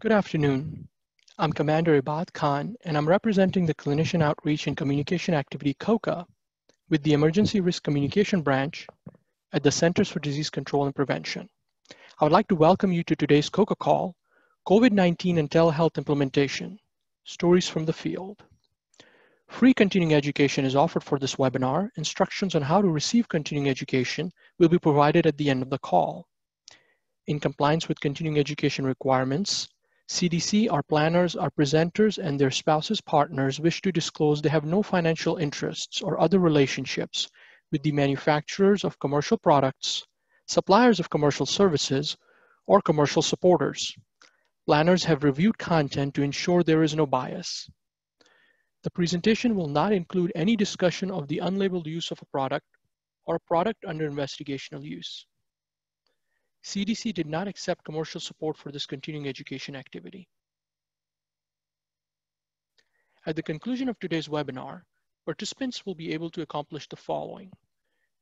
Good afternoon. I'm Commander Ibad Khan, and I'm representing the Clinician Outreach and Communication Activity, COCA, with the Emergency Risk Communication Branch at the Centers for Disease Control and Prevention. I would like to welcome you to today's COCA call, COVID-19 and Telehealth Implementation, Stories from the Field. Free continuing education is offered for this webinar. Instructions on how to receive continuing education will be provided at the end of the call. In compliance with continuing education requirements, CDC, our planners, our presenters, and their spouses, partners wish to disclose they have no financial interests or other relationships with the manufacturers of commercial products, suppliers of commercial services, or commercial supporters. Planners have reviewed content to ensure there is no bias. The presentation will not include any discussion of the unlabeled use of a product or a product under investigational use. CDC did not accept commercial support for this continuing education activity. At the conclusion of today's webinar, participants will be able to accomplish the following.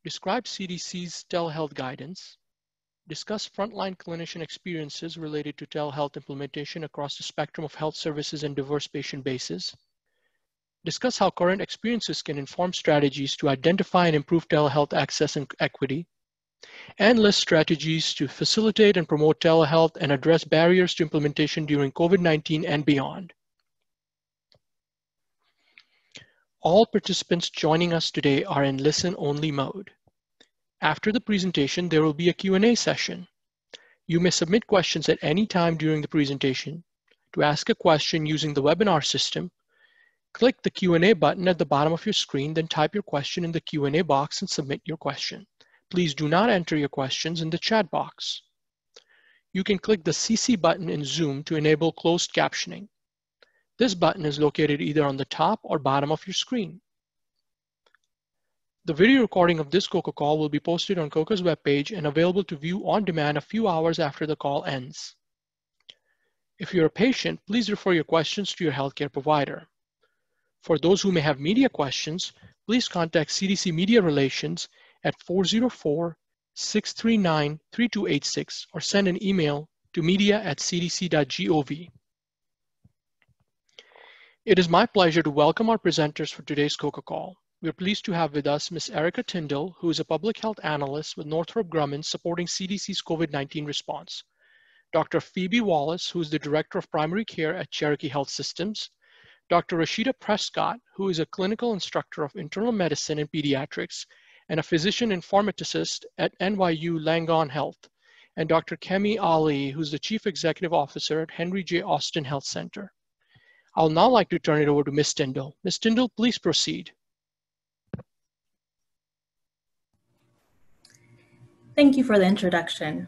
Describe CDC's telehealth guidance, discuss frontline clinician experiences related to telehealth implementation across the spectrum of health services and diverse patient bases, discuss how current experiences can inform strategies to identify and improve telehealth access and equity, and list strategies to facilitate and promote telehealth and address barriers to implementation during COVID-19 and beyond. All participants joining us today are in listen-only mode. After the presentation, there will be a Q&A session. You may submit questions at any time during the presentation. To ask a question using the webinar system, click the Q&A button at the bottom of your screen, then type your question in the Q&A box and submit your question. Please do not enter your questions in the chat box. You can click the CC button in Zoom to enable closed captioning. This button is located either on the top or bottom of your screen. The video recording of this COCA call will be posted on COCA's webpage and available to view on demand a few hours after the call ends. If you're a patient, please refer your questions to your healthcare provider. For those who may have media questions, please contact CDC Media Relations at 404-639-3286 or send an email to media@cdc.gov. It is my pleasure to welcome our presenters for today's COCA call. We're pleased to have with us Ms. Erica Tyndall, who is a public health analyst with Northrop Grumman supporting CDC's COVID-19 response, Dr. Phoebe Wallace, who is the Director of Primary Care at Cherokee Health Systems, Dr. Rashida Prescott, who is a clinical instructor of internal medicine and pediatrics, and a physician informaticist at NYU Langone Health, and Dr. Kemi Ali, who's the Chief Executive Officer at Henry J. Austin Health Center. I'll now like to turn it over to Ms. Tyndall. Ms. Tyndall, please proceed. Thank you for the introduction.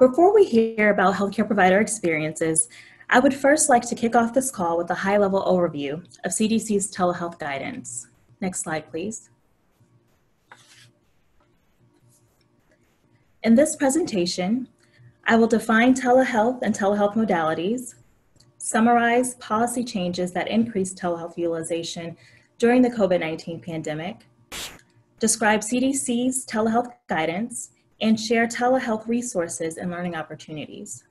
Before we hear about healthcare provider experiences, I would first like to kick off this call with a high-level overview of CDC's telehealth guidance. Next slide, please. In this presentation, I will define telehealth and telehealth modalities, summarize policy changes that increase telehealth utilization during the COVID-19 pandemic, describe CDC's telehealth guidance, and share telehealth resources and learning opportunities.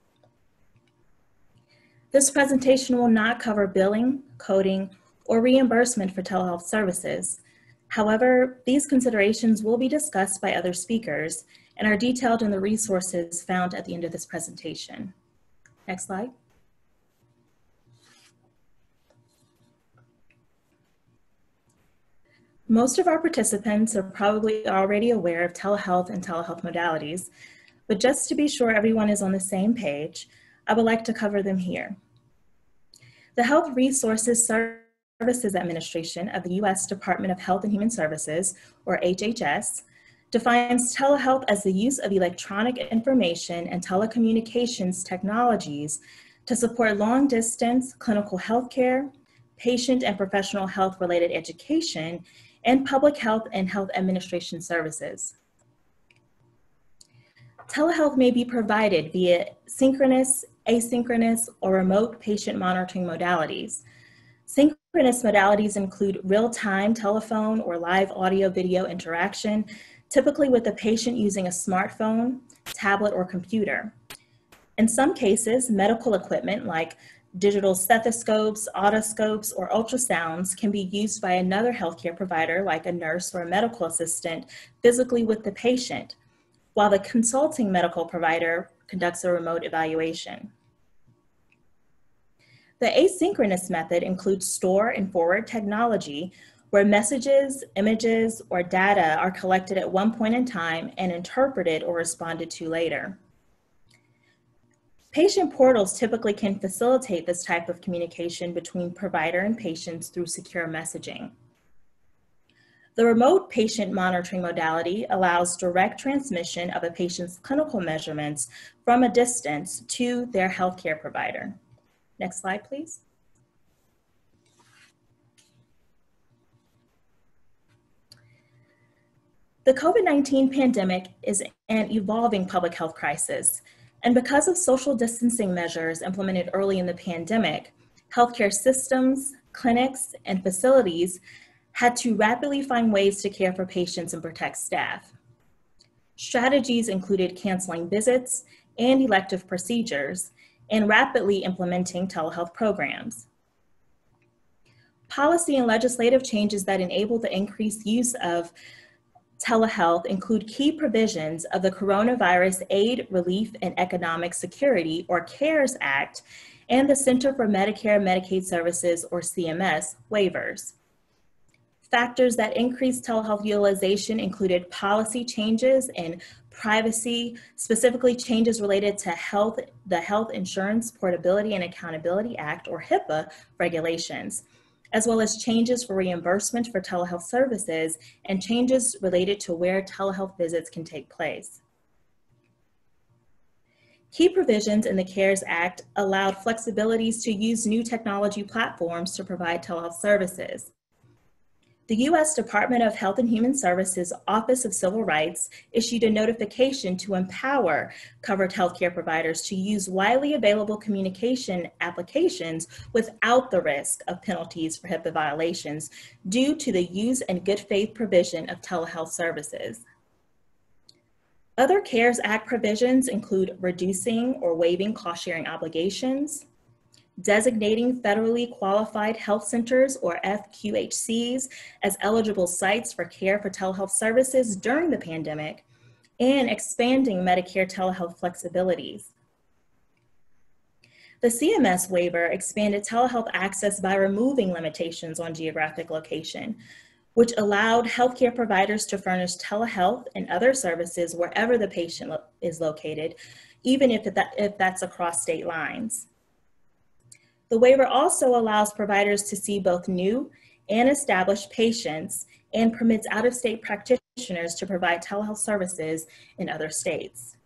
This presentation will not cover billing, coding, or reimbursement for telehealth services. However, these considerations will be discussed by other speakers and are detailed in the resources found at the end of this presentation. Next slide. Most of our participants are probably already aware of telehealth and telehealth modalities, but just to be sure everyone is on the same page, I would like to cover them here. The Health Resources Services Administration of the U.S. Department of Health and Human Services, or HHS, defines telehealth as the use of electronic information and telecommunications technologies to support long-distance clinical health care, patient and professional health-related education, and public health and health administration services. Telehealth may be provided via synchronous, asynchronous, or remote patient monitoring modalities. Synchronous modalities include real-time telephone or live audio-video interaction, typically with the patient using a smartphone, tablet, or computer. In some cases, medical equipment like digital stethoscopes, otoscopes, or ultrasounds can be used by another healthcare provider like a nurse or a medical assistant physically with the patient, while the consulting medical provider conducts a remote evaluation. The asynchronous method includes store and forward technology, where messages, images, or data are collected at one point in time and interpreted or responded to later. Patient portals typically can facilitate this type of communication between provider and patients through secure messaging. The remote patient monitoring modality allows direct transmission of a patient's clinical measurements from a distance to their healthcare provider. Next slide, please. The COVID-19 pandemic is an evolving public health crisis, and because of social distancing measures implemented early in the pandemic, healthcare systems, clinics, and facilities had to rapidly find ways to care for patients and protect staff. Strategies included canceling visits and elective procedures and rapidly implementing telehealth programs. Policy and legislative changes that enable the increased use of telehealth include key provisions of the Coronavirus Aid, Relief, and Economic Security, or CARES Act, and the Center for Medicare and Medicaid Services, or CMS, waivers. Factors that increased telehealth utilization included policy changes in privacy, specifically changes related to the Health Insurance Portability and Accountability Act, or HIPAA, regulations, as well as changes for reimbursement for telehealth services and changes related to where telehealth visits can take place. Key provisions in the CARES Act allowed flexibilities to use new technology platforms to provide telehealth services. The U.S. Department of Health and Human Services Office of Civil Rights issued a notification to empower covered healthcare providers to use widely available communication applications without the risk of penalties for HIPAA violations due to the use and good faith provision of telehealth services. Other CARES Act provisions include reducing or waiving cost-sharing obligations, designating federally qualified health centers, or FQHCs, as eligible sites for care for telehealth services during the pandemic, and expanding Medicare telehealth flexibilities. The CMS waiver expanded telehealth access by removing limitations on geographic location, which allowed healthcare providers to furnish telehealth and other services wherever the patient is located, even if that's across state lines. The waiver also allows providers to see both new and established patients and permits out-of-state practitioners to provide telehealth services in other states.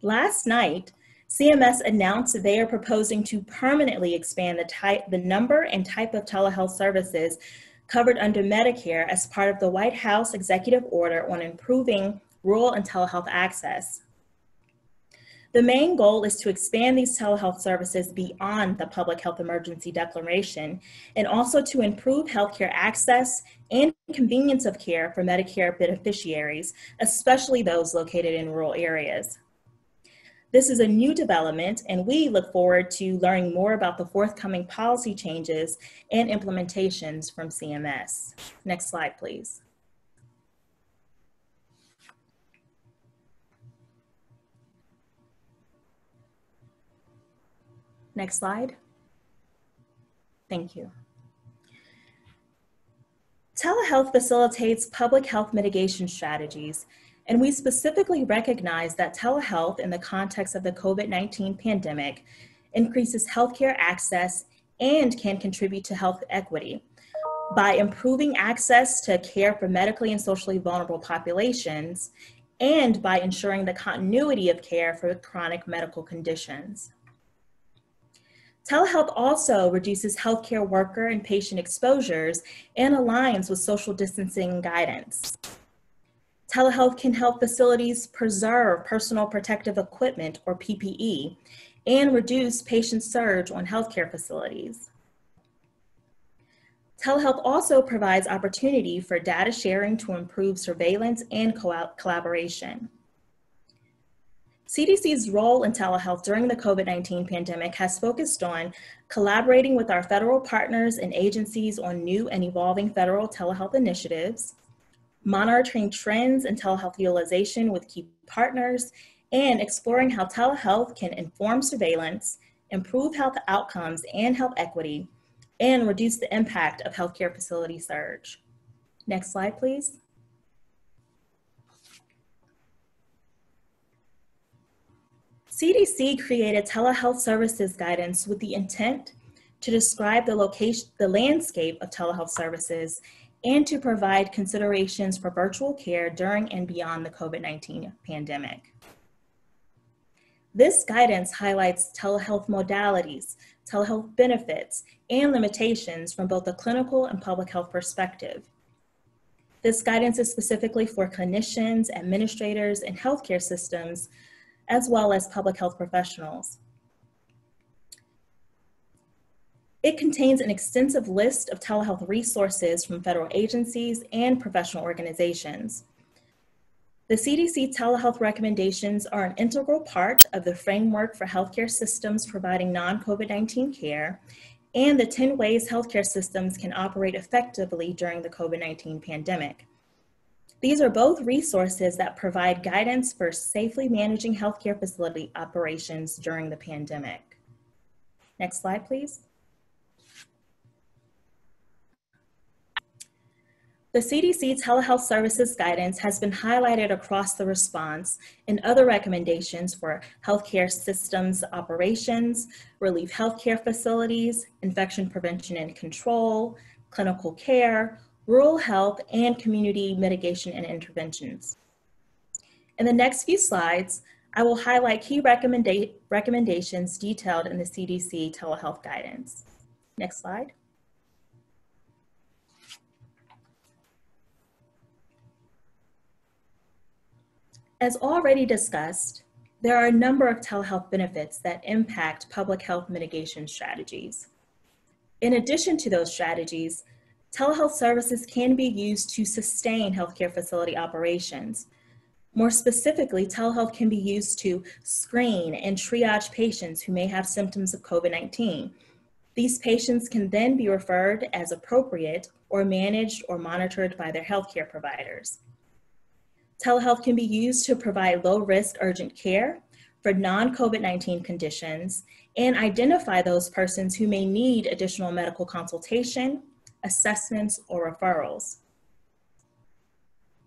Last night, CMS announced they are proposing to permanently expand the number and type of telehealth services covered under Medicare as part of the White House Executive Order on Improving Rural and Telehealth Access. The main goal is to expand these telehealth services beyond the Public Health Emergency Declaration and also to improve healthcare access and convenience of care for Medicare beneficiaries, especially those located in rural areas. This is a new development, and we look forward to learning more about the forthcoming policy changes and implementations from CMS. Next slide, please. Next slide. Thank you. Telehealth facilitates public health mitigation strategies, and we specifically recognize that telehealth in the context of the COVID-19 pandemic increases healthcare access and can contribute to health equity by improving access to care for medically and socially vulnerable populations and by ensuring the continuity of care for chronic medical conditions. Telehealth also reduces healthcare worker and patient exposures and aligns with social distancing guidance. Telehealth can help facilities preserve personal protective equipment, or PPE, and reduce patient surge on healthcare facilities. Telehealth also provides opportunity for data sharing to improve surveillance and collaboration. CDC's role in telehealth during the COVID-19 pandemic has focused on collaborating with our federal partners and agencies on new and evolving federal telehealth initiatives, monitoring trends in telehealth utilization with key partners, and exploring how telehealth can inform surveillance, improve health outcomes and health equity, and reduce the impact of healthcare facility surge. Next slide, please. CDC created telehealth services guidance with the intent to describe the landscape of telehealth services and to provide considerations for virtual care during and beyond the COVID-19 pandemic. This guidance highlights telehealth modalities, telehealth benefits, and limitations from both a clinical and public health perspective. This guidance is specifically for clinicians, administrators, and healthcare systems, as well as public health professionals. It contains an extensive list of telehealth resources from federal agencies and professional organizations. The CDC telehealth recommendations are an integral part of the framework for healthcare systems providing non-COVID-19 care and the 10 ways healthcare systems can operate effectively during the COVID-19 pandemic. These are both resources that provide guidance for safely managing healthcare facility operations during the pandemic. Next slide, please. The CDC telehealth services guidance has been highlighted across the response in other recommendations for healthcare systems operations, relief healthcare facilities, infection prevention and control, clinical care, rural health, and community mitigation and interventions. In the next few slides, I will highlight key recommendations detailed in the CDC telehealth guidance. Next slide. As already discussed, there are a number of telehealth benefits that impact public health mitigation strategies. In addition to those strategies, telehealth services can be used to sustain healthcare facility operations. More specifically, telehealth can be used to screen and triage patients who may have symptoms of COVID-19. These patients can then be referred as appropriate or managed or monitored by their healthcare providers. Telehealth can be used to provide low-risk urgent care for non-COVID-19 conditions and identify those persons who may need additional medical consultation, assessments, or referrals.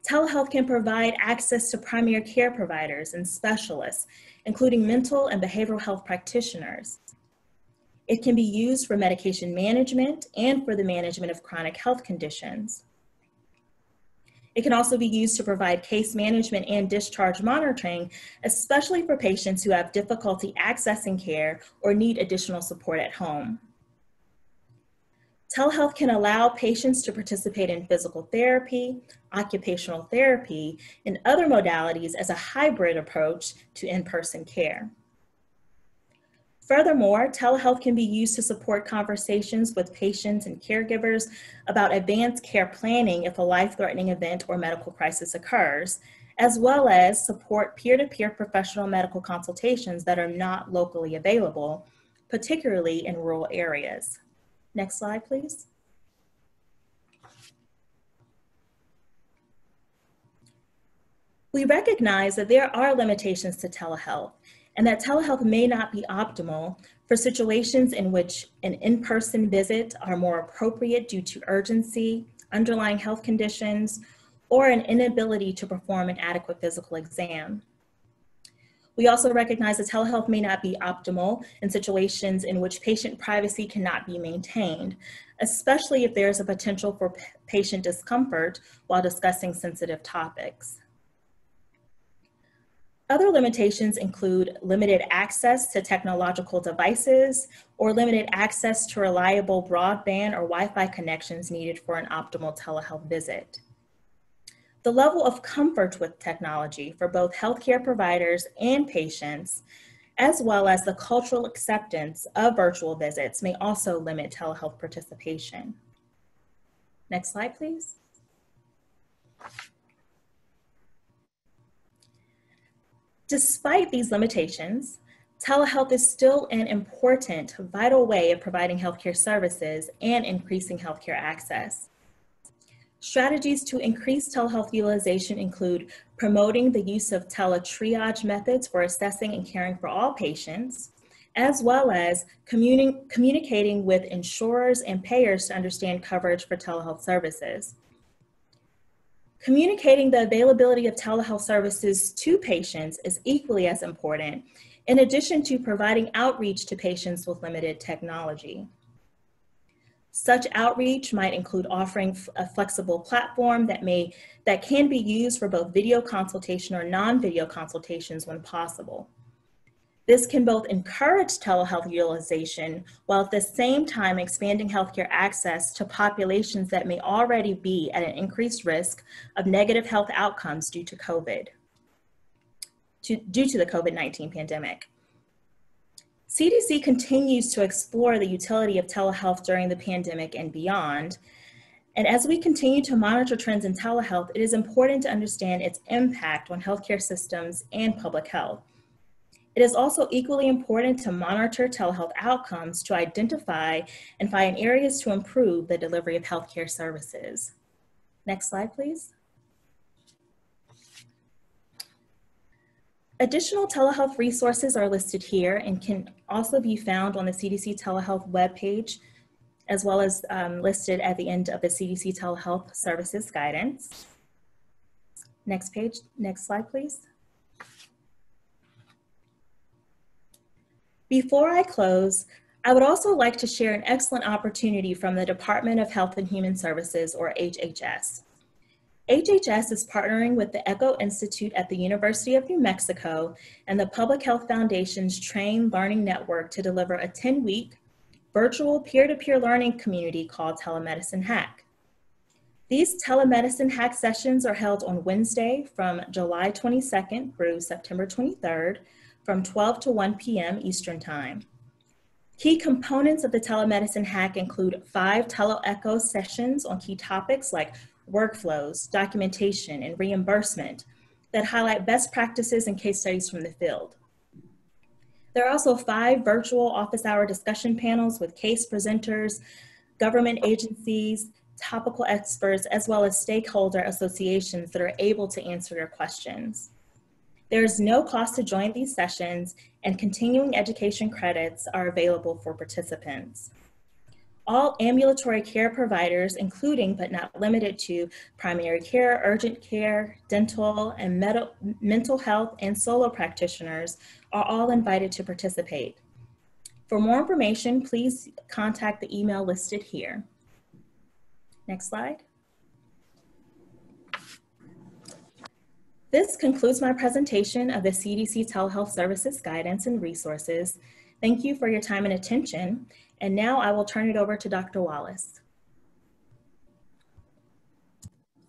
Telehealth can provide access to primary care providers and specialists, including mental and behavioral health practitioners. It can be used for medication management and for the management of chronic health conditions. It can also be used to provide case management and discharge monitoring, especially for patients who have difficulty accessing care or need additional support at home. Telehealth can allow patients to participate in physical therapy, occupational therapy, and other modalities as a hybrid approach to in-person care. Furthermore, telehealth can be used to support conversations with patients and caregivers about advanced care planning if a life-threatening event or medical crisis occurs, as well as support peer-to-peer professional medical consultations that are not locally available, particularly in rural areas. Next slide, please. We recognize that there are limitations to telehealth, and that telehealth may not be optimal for situations in which an in-person visit are more appropriate due to urgency, underlying health conditions, or an inability to perform an adequate physical exam. We also recognize that telehealth may not be optimal in situations in which patient privacy cannot be maintained, especially if there is a potential for patient discomfort while discussing sensitive topics. Other limitations include limited access to technological devices or limited access to reliable broadband or Wi-Fi connections needed for an optimal telehealth visit. The level of comfort with technology for both healthcare providers and patients, as well as the cultural acceptance of virtual visits, may also limit telehealth participation. Next slide, please. Despite these limitations, telehealth is still an important, vital way of providing healthcare services and increasing healthcare access. Strategies to increase telehealth utilization include promoting the use of teletriage methods for assessing and caring for all patients, as well as communicating with insurers and payers to understand coverage for telehealth services. Communicating the availability of telehealth services to patients is equally as important, in addition to providing outreach to patients with limited technology. Such outreach might include offering a flexible platform that can be used for both video consultation or non-video consultations when possible. This can both encourage telehealth utilization while at the same time expanding healthcare access to populations that may already be at an increased risk of negative health outcomes due to the COVID-19 pandemic. CDC continues to explore the utility of telehealth during the pandemic and beyond. And as we continue to monitor trends in telehealth, it is important to understand its impact on healthcare systems and public health. It is also equally important to monitor telehealth outcomes to identify and find areas to improve the delivery of healthcare services. Next slide, please. Additional telehealth resources are listed here and can also be found on the CDC telehealth webpage, as well as listed at the end of the CDC telehealth services guidance. Next page, next slide, please. Before I close, I would also like to share an excellent opportunity from the Department of Health and Human Services, or HHS. HHS is partnering with the ECHO Institute at the University of New Mexico and the Public Health Foundation's Train Learning Network to deliver a 10-week virtual peer-to-peer learning community called Telemedicine Hack. These Telemedicine Hack sessions are held on Wednesday from July 22nd through September 23rd from 12 to 1 p.m. Eastern Time. Key components of the Telemedicine Hack include 5 Tele-ECHO sessions on key topics like workflows, documentation, and reimbursement that highlight best practices and case studies from the field. There are also 5 virtual office hour discussion panels with case presenters, government agencies, topical experts, as well as stakeholder associations that are able to answer your questions. There is no cost to join these sessions, and continuing education credits are available for participants. All ambulatory care providers, including but not limited to primary care, urgent care, dental, and mental health and solo practitioners are all invited to participate. For more information, please contact the email listed here. Next slide. This concludes my presentation of the CDC Telehealth Services Guidance and Resources. Thank you for your time and attention. And now I will turn it over to Dr. Wallace.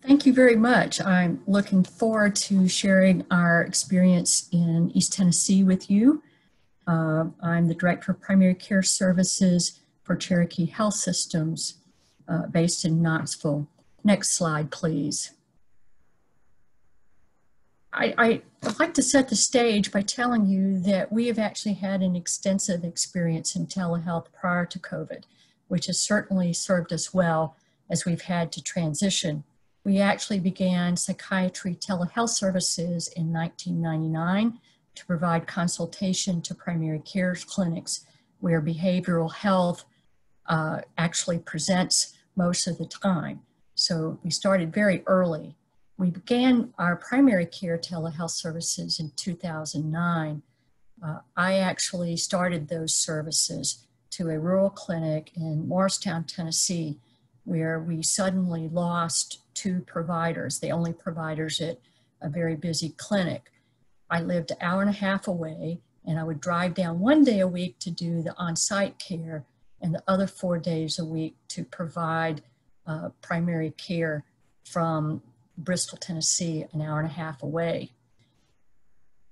Thank you very much. I'm looking forward to sharing our experience in East Tennessee with you. I'm the Director of Primary Care Services for Cherokee Health Systems based in Knoxville. Next slide, please. I'd like to set the stage by telling you that we have actually had an extensive experience in telehealth prior to COVID, which has certainly served us well as we've had to transition. We actually began psychiatry telehealth services in 1999 to provide consultation to primary care clinics where behavioral health actually presents most of the time. So we started very early. We began our primary care telehealth services in 2009. I actually started those services to a rural clinic in Morristown, Tennessee, where we suddenly lost 2 providers, the only providers at a very busy clinic. I lived an hour and a half away, and I would drive down one day a week to do the on-site care and the other 4 days a week to provide primary care from Bristol, Tennessee, an hour and a half away.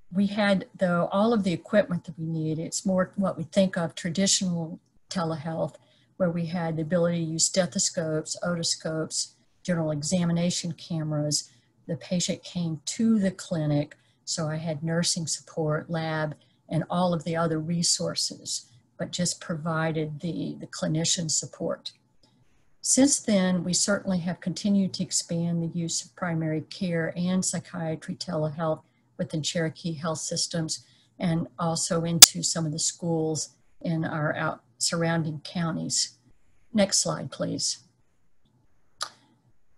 We had, though, all of the equipment that we need. It's more what we think of traditional telehealth, where we had the ability to use stethoscopes, otoscopes, general examination cameras. The patient came to the clinic. So I had nursing support, lab, and all of the other resources, but just provided the clinician support. Since then, we certainly have continued to expand the use of primary care and psychiatry telehealth within Cherokee Health Systems and also into some of the schools in our surrounding counties. Next slide, please.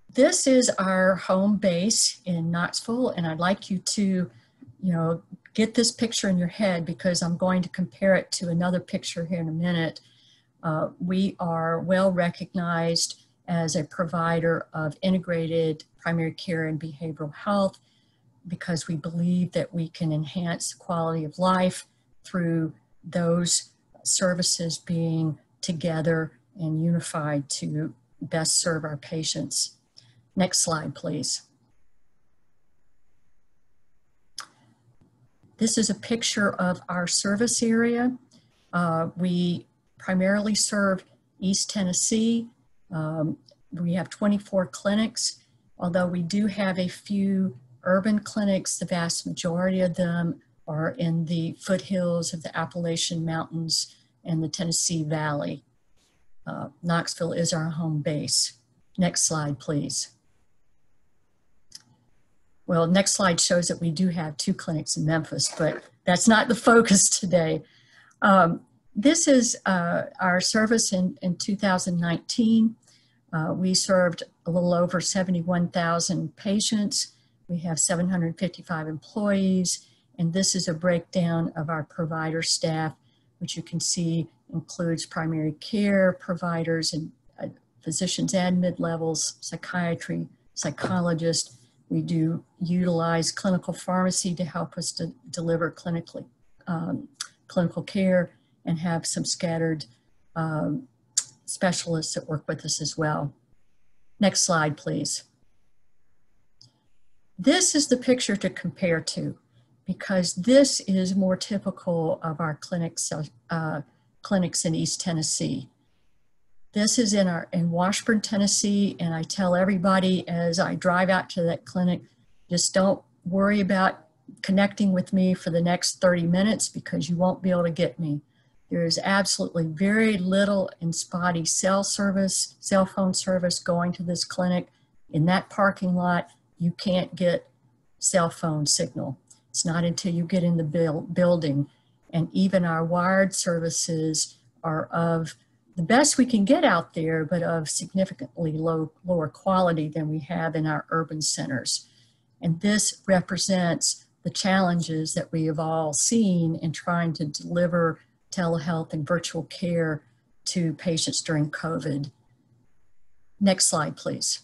This is our home base in Knoxville, and I'd like you to, get this picture in your head because I'm going to compare it to another picture here in a minute. We are well recognized as a provider of integrated primary care and behavioral health because we believe that we can enhance the quality of life through those services being together and unified to best serve our patients. Next slide, please. This is a picture of our service area. We primarily serve East Tennessee. We have 24 clinics, although we do have a few urban clinics. The vast majority of them are in the foothills of the Appalachian Mountains and the Tennessee Valley. Knoxville is our home base. Next slide, please. Well, next slide shows that we do have 2 clinics in Memphis, but that's not the focus today. This is our service in 2019. We served a little over 71,000 patients. We have 755 employees, and this is a breakdown of our provider staff, which you can see includes primary care providers and physicians at mid-levels, psychiatry, psychologists. We do utilize clinical pharmacy to help us to deliver clinical care and have some scattered specialists that work with us as well. Next slide, please. This is the picture to compare to because this is more typical of our clinics in East Tennessee. This is in Washburn, Tennessee, and I tell everybody as I drive out to that clinic, just don't worry about connecting with me for the next 30 minutes because you won't be able to get me. There is absolutely very little and spotty cell phone service going to this clinic. In that parking lot, you can't get cell phone signal. It's not until you get in the building. And even our wired services are of the best we can get out there, but of significantly lower quality than we have in our urban centers. And this represents the challenges that we have all seen in trying to deliver telehealth and virtual care to patients during COVID. Next slide, please.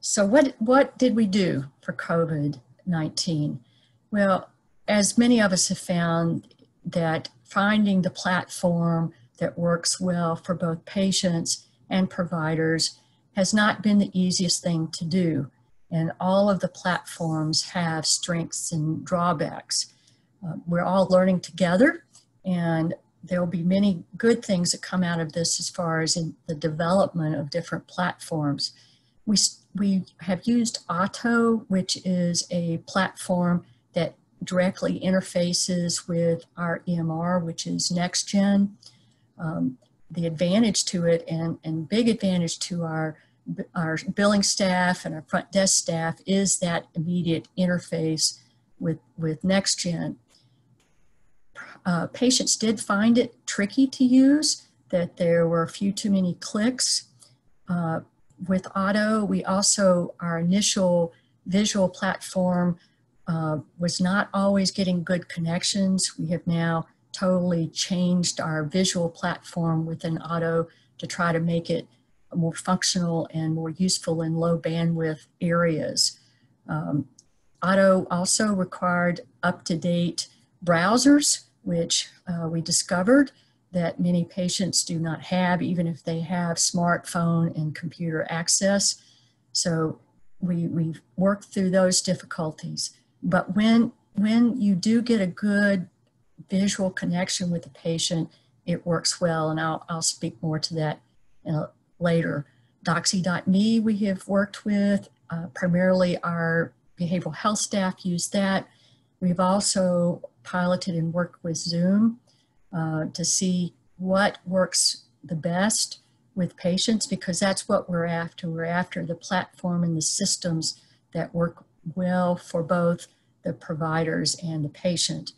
So what did we do for COVID-19? Well, as many of us have found that finding the platform that works well for both patients and providers has not been the easiest thing to do. And all of the platforms have strengths and drawbacks. We're all learning together, and there'll be many good things that come out of this as far as in the development of different platforms. We have used Otto, which is a platform that directly interfaces with our EMR, which is NextGen. The advantage to it and big advantage to our billing staff and our front desk staff is that immediate interface with NextGen. Patients did find it tricky to use, that there were a few too many clicks. With Otto, our initial visual platform was not always getting good connections. We have now totally changed our visual platform within Otto to try to make it more functional and more useful in low bandwidth areas. Otto also required up-to-date browsers, which we discovered that many patients do not have, even if they have smartphone and computer access. So we've worked through those difficulties. But when you do get a good visual connection with the patient, it works well, and I'll speak more to that later. Doxy.me we have worked with, primarily our behavioral health staff use that. We've also piloted and worked with Zoom to see what works the best with patients, because that's what we're after. We're after the platform and the systems that work well for both the providers and the patient.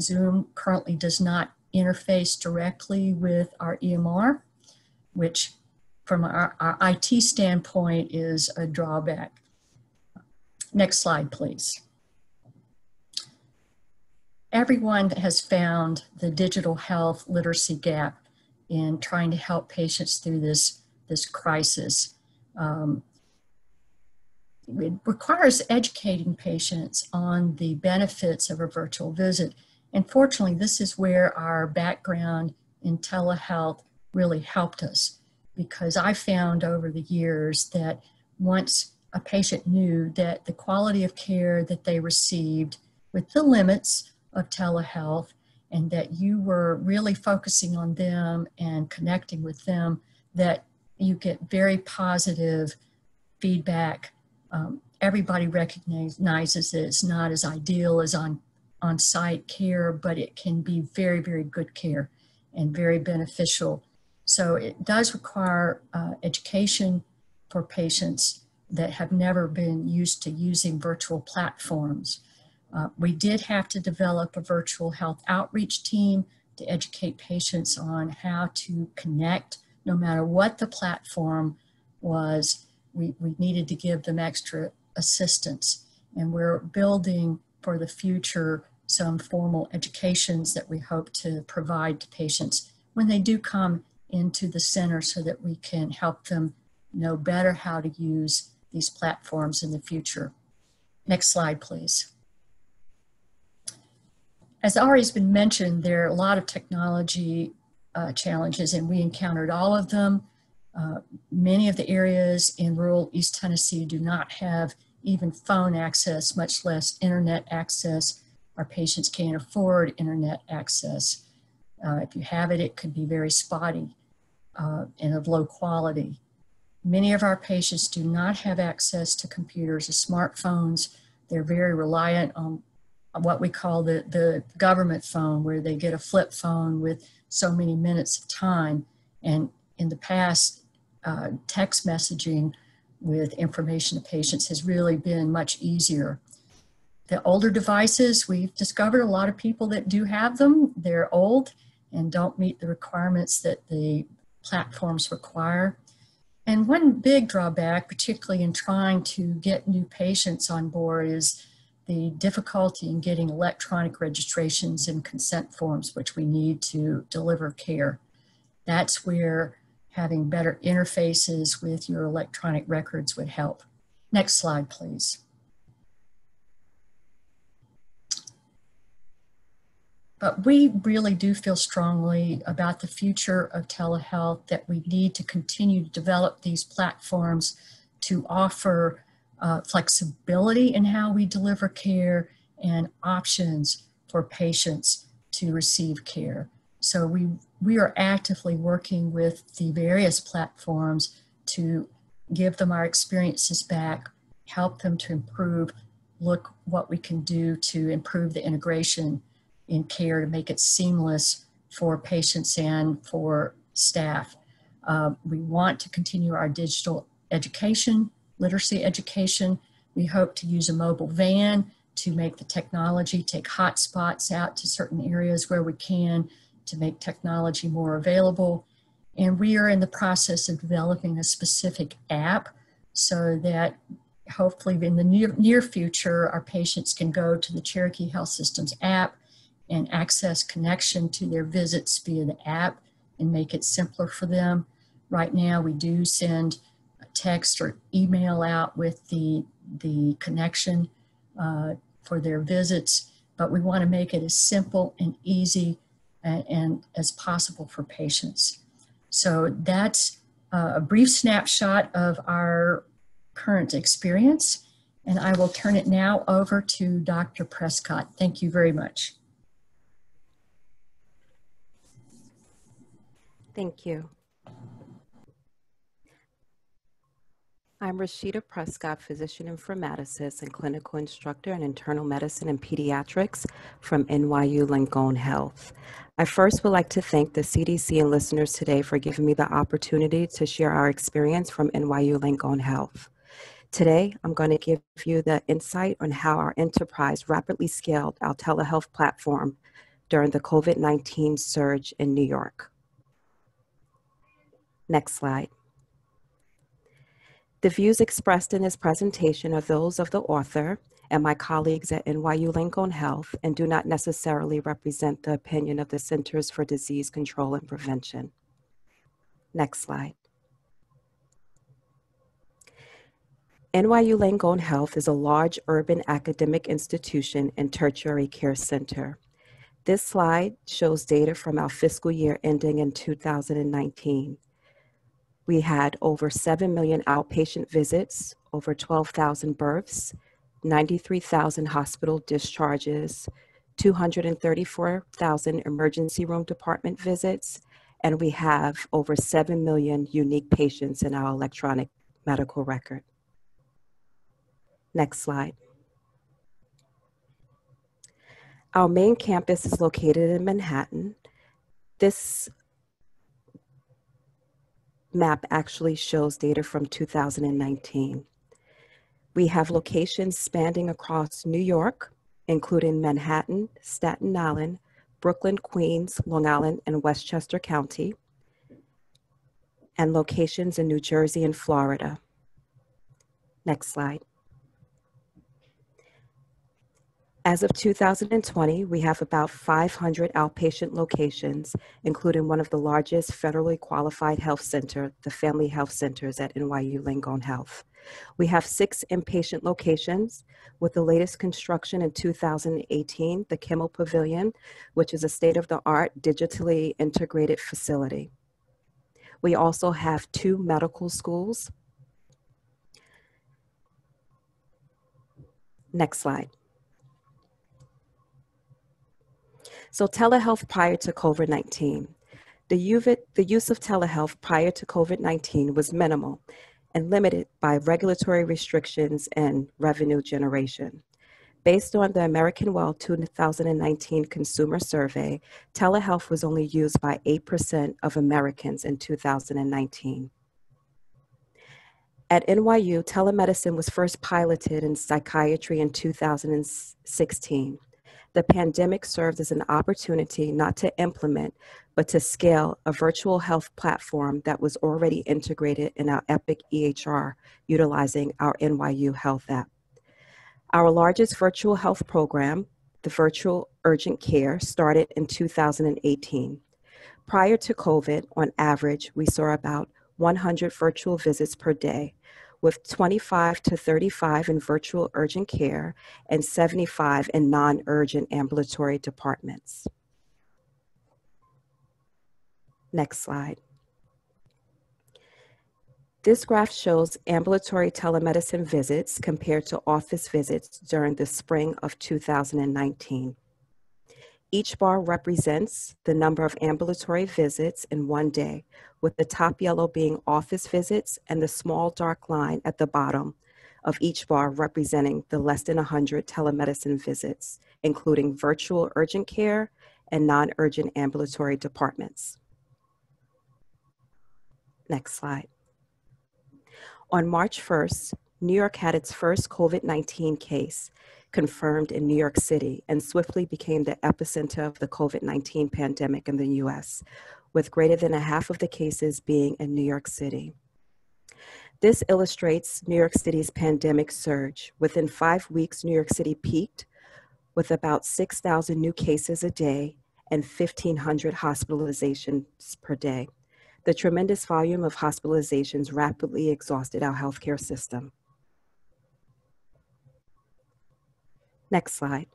Zoom currently does not interface directly with our EMR, which from our IT standpoint is a drawback. Next slide, please. Everyone has found the digital health literacy gap in trying to help patients through this crisis. It requires educating patients on the benefits of a virtual visit. And fortunately, this is where our background in telehealth really helped us, because I found over the years that once a patient knew that the quality of care that they received with the limits of telehealth, and that you were really focusing on them and connecting with them, that you get very positive feedback. Everybody recognizes that it's not as ideal as on-site care, but it can be very, very good care and very beneficial. So it does require education for patients that have never been used to using virtual platforms. We did have to develop a virtual health outreach team to educate patients on how to connect, no matter what the platform was. We needed to give them extra assistance, and we're building for the future some formal educations that we hope to provide to patients when they do come into the center, so that we can help them know better how to use these platforms in the future. Next slide, please. As already been mentioned, there are a lot of technology challenges, and we encountered all of them. Many of the areas in rural East Tennessee do not have even phone access, much less internet access. Our patients can't afford internet access. If you have it, it could be very spotty and of low quality. Many of our patients do not have access to computers or smartphones. They're very reliant on what we call the government phone, where they get a flip phone with so many minutes of time. And in the past, text messaging with information to patients has really been much easier. The older devices, we've discovered a lot of people that do have them. They're old and don't meet the requirements that the platforms require. And one big drawback, particularly in trying to get new patients on board, is the difficulty in getting electronic registrations and consent forms, which we need to deliver care. That's where having better interfaces with your electronic records would help. Next slide, please. But we really do feel strongly about the future of telehealth, that we need to continue to develop these platforms to offer flexibility in how we deliver care and options for patients to receive care. So we are actively working with the various platforms to give them our experiences back, help them to improve, look what we can do to improve the integration in care to make it seamless for patients and for staff. We want to continue our digital education, literacy education. We hope to use a mobile van to make the technology, take hotspots out to certain areas where we can, to make technology more available. And we are in the process of developing a specific app, so that hopefully in the near future, our patients can go to the Cherokee Health Systems app and access connection to their visits via the app and make it simpler for them. Right now, we do send a text or email out with the connection for their visits, but we want to make it as simple and easy and as possible for patients. So that's a brief snapshot of our current experience, and I will turn it now over to Dr. Prescott. Thank you very much. Thank you. I'm Rashida Prescott, physician informaticist and clinical instructor in internal medicine and pediatrics from NYU Langone Health. I first would like to thank the CDC and listeners today for giving me the opportunity to share our experience from NYU Langone Health. Today, I'm going to give you the insight on how our enterprise rapidly scaled our telehealth platform during the COVID-19 surge in New York. Next slide. The views expressed in this presentation are those of the author and my colleagues at NYU Langone Health and do not necessarily represent the opinion of the Centers for Disease Control and Prevention. Next slide. NYU Langone Health is a large urban academic institution and tertiary care center. This slide shows data from our fiscal year ending in 2019. We had over 7 million outpatient visits, over 12,000 births, 93,000 hospital discharges, 234,000 emergency room department visits, and we have over 7 million unique patients in our electronic medical record. Next slide. Our main campus is located in Manhattan. This map actually shows data from 2019. We have locations spanning across New York, including Manhattan, Staten Island, Brooklyn, Queens, Long Island, and Westchester County, and locations in New Jersey and Florida. Next slide. As of 2020, we have about 500 outpatient locations, including one of the largest federally qualified health center, the Family Health Centers at NYU Langone Health. We have 6 inpatient locations, with the latest construction in 2018, the Kimmel Pavilion, which is a state-of-the-art, digitally integrated facility. We also have 2 medical schools. Next slide. So telehealth prior to COVID-19. The use of telehealth prior to COVID-19 was minimal and limited by regulatory restrictions and revenue generation. Based on the American Well 2019 Consumer Survey, telehealth was only used by 8% of Americans in 2019. At NYU, telemedicine was first piloted in psychiatry in 2016. The pandemic served as an opportunity not to implement, but to scale a virtual health platform that was already integrated in our Epic EHR, utilizing our NYU Health app. Our largest virtual health program, the Virtual Urgent Care, started in 2018. Prior to COVID, on average, we saw about 100 virtual visits per day, with 25 to 35 in virtual urgent care and 75 in non-urgent ambulatory departments. Next slide. This graph shows ambulatory telemedicine visits compared to office visits during the spring of 2019. Each bar represents the number of ambulatory visits in one day, with the top yellow being office visits and the small dark line at the bottom of each bar representing the less than 100 telemedicine visits, including virtual urgent care and non-urgent ambulatory departments. Next slide. On March 1st, New York had its first COVID-19 case confirmed in New York City and swiftly became the epicenter of the COVID-19 pandemic in the US, with greater than 1/2 of the cases being in New York City. This illustrates New York City's pandemic surge. Within 5 weeks, New York City peaked with about 6,000 new cases a day and 1,500 hospitalizations per day. The tremendous volume of hospitalizations rapidly exhausted our healthcare system. Next slide.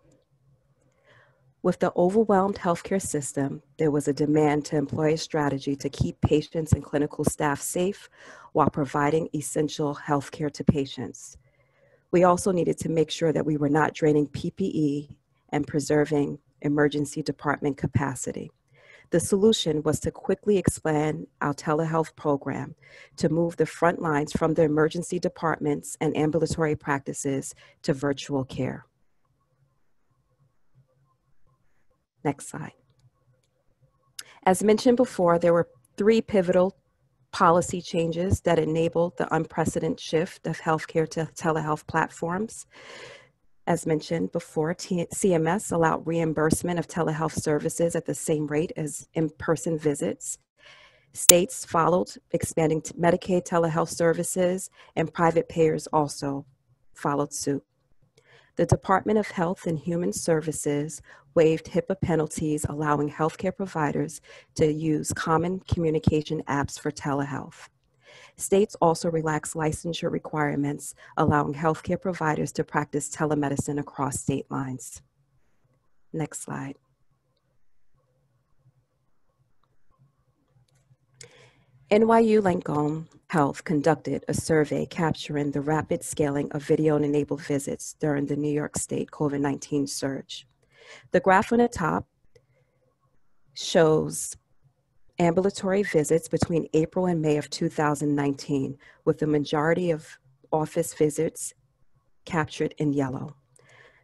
With the overwhelmed healthcare system, there was a demand to employ a strategy to keep patients and clinical staff safe while providing essential healthcare to patients. We also needed to make sure that we were not draining PPE and preserving emergency department capacity. The solution was to quickly expand our telehealth program to move the front lines from the emergency departments and ambulatory practices to virtual care. Next slide. As mentioned before, there were three pivotal policy changes that enabled the unprecedented shift of healthcare to telehealth platforms. As mentioned before, CMS allowed reimbursement of telehealth services at the same rate as in-person visits. States followed, expanding Medicaid telehealth services, and private payers also followed suit. The Department of Health and Human Services waived HIPAA penalties, allowing healthcare providers to use common communication apps for telehealth. States also relaxed licensure requirements, allowing healthcare providers to practice telemedicine across state lines. Next slide. NYU Langone Health conducted a survey capturing the rapid scaling of video-enabled visits during the New York State COVID-19 surge. The graph on the top shows ambulatory visits between April and May of 2019, with the majority of office visits captured in yellow.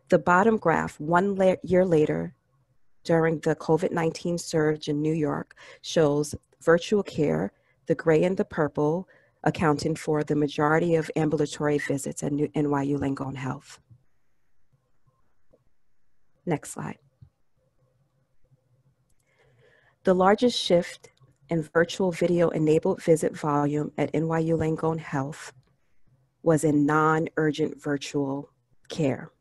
The bottom graph, 1 year later, during the COVID-19 surge in New York, shows virtual care, the gray and the purple, accounting for the majority of ambulatory visits at NYU Langone Health. Next slide. The largest shift in virtual video-enabled visit volume at NYU Langone Health was in non-urgent virtual care.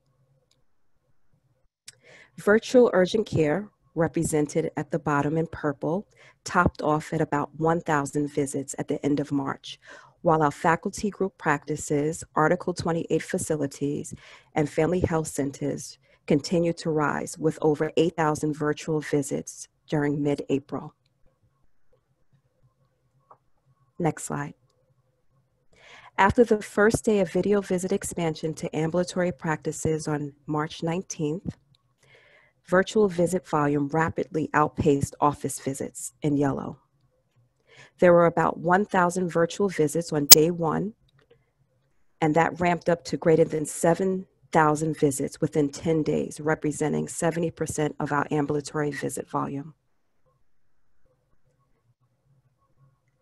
Virtual urgent care, represented at the bottom in purple, topped off at about 1,000 visits at the end of March, while our faculty group practices, Article 28 facilities, and family health centers continued to rise with over 8,000 virtual visits during mid-April. Next slide. After the first day of video visit expansion to ambulatory practices on March 19th, virtual visit volume rapidly outpaced office visits in yellow. There were about 1,000 virtual visits on day one, and that ramped up to greater than 7,000 visits within 10 days, representing 70% of our ambulatory visit volume.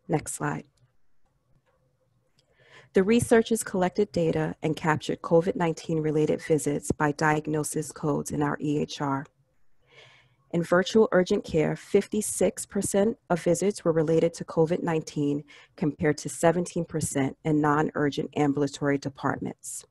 Next slide. The researchers collected data and captured COVID-19 related visits by diagnosis codes in our EHR. In virtual urgent care, 56% of visits were related to COVID-19 compared to 17% in non-urgent ambulatory departments.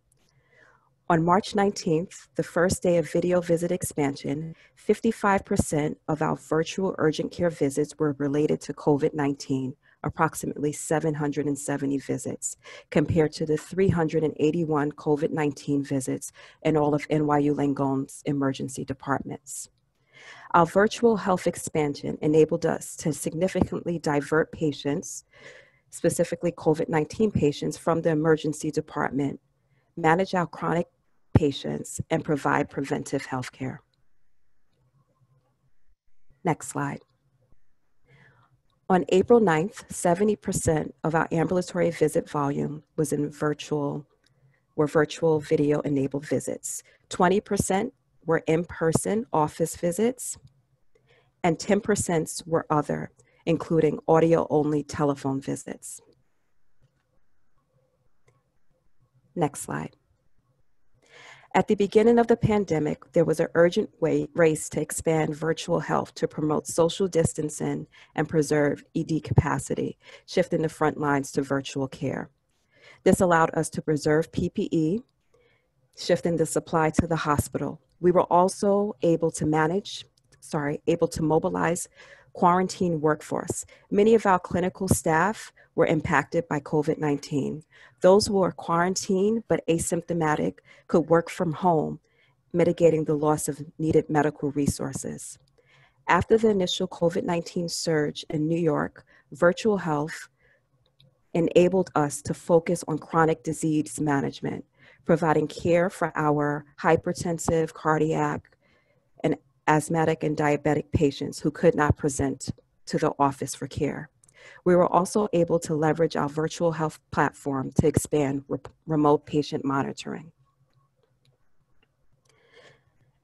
On March 19th, the first day of video visit expansion, 55% of our virtual urgent care visits were related to COVID-19, approximately 770 visits, compared to the 381 COVID-19 visits in all of NYU Langone's emergency departments. Our virtual health expansion enabled us to significantly divert patients, specifically COVID-19 patients, from the emergency department, manage our chronic patients, and provide preventive health care. Next slide. On April 9th, 70% of our ambulatory visit volume was in virtual video-enabled visits. 20% were in-person office visits, and 10% were other, including audio-only telephone visits. Next slide. At the beginning of the pandemic, there was an urgent race to expand virtual health to promote social distancing and preserve ED capacity, shifting the front lines to virtual care. This allowed us to preserve PPE, shifting the supply to the hospital. We were also able to mobilize quarantine workforce. Many of our clinical staff were impacted by COVID-19. Those who are quarantined but asymptomatic could work from home, mitigating the loss of needed medical resources. After the initial COVID-19 surge in New York, virtual health enabled us to focus on chronic disease management, providing care for our hypertensive, cardiac, and asthmatic and diabetic patients who could not present to the office for care. We were also able to leverage our virtual health platform to expand remote patient monitoring.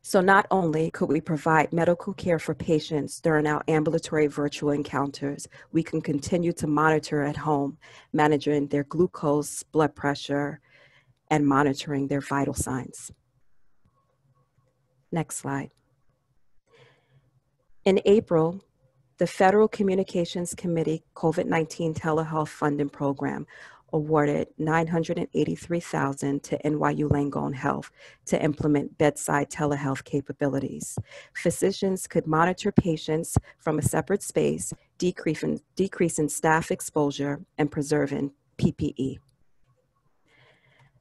So not only could we provide medical care for patients during our ambulatory virtual encounters, we can continue to monitor at home, managing their glucose, blood pressure, and monitoring their vital signs. Next slide. In April, the Federal Communications Committee COVID-19 Telehealth Funding Program awarded $983,000 to NYU Langone Health to implement bedside telehealth capabilities. Physicians could monitor patients from a separate space, decreasing staff exposure and preserving PPE.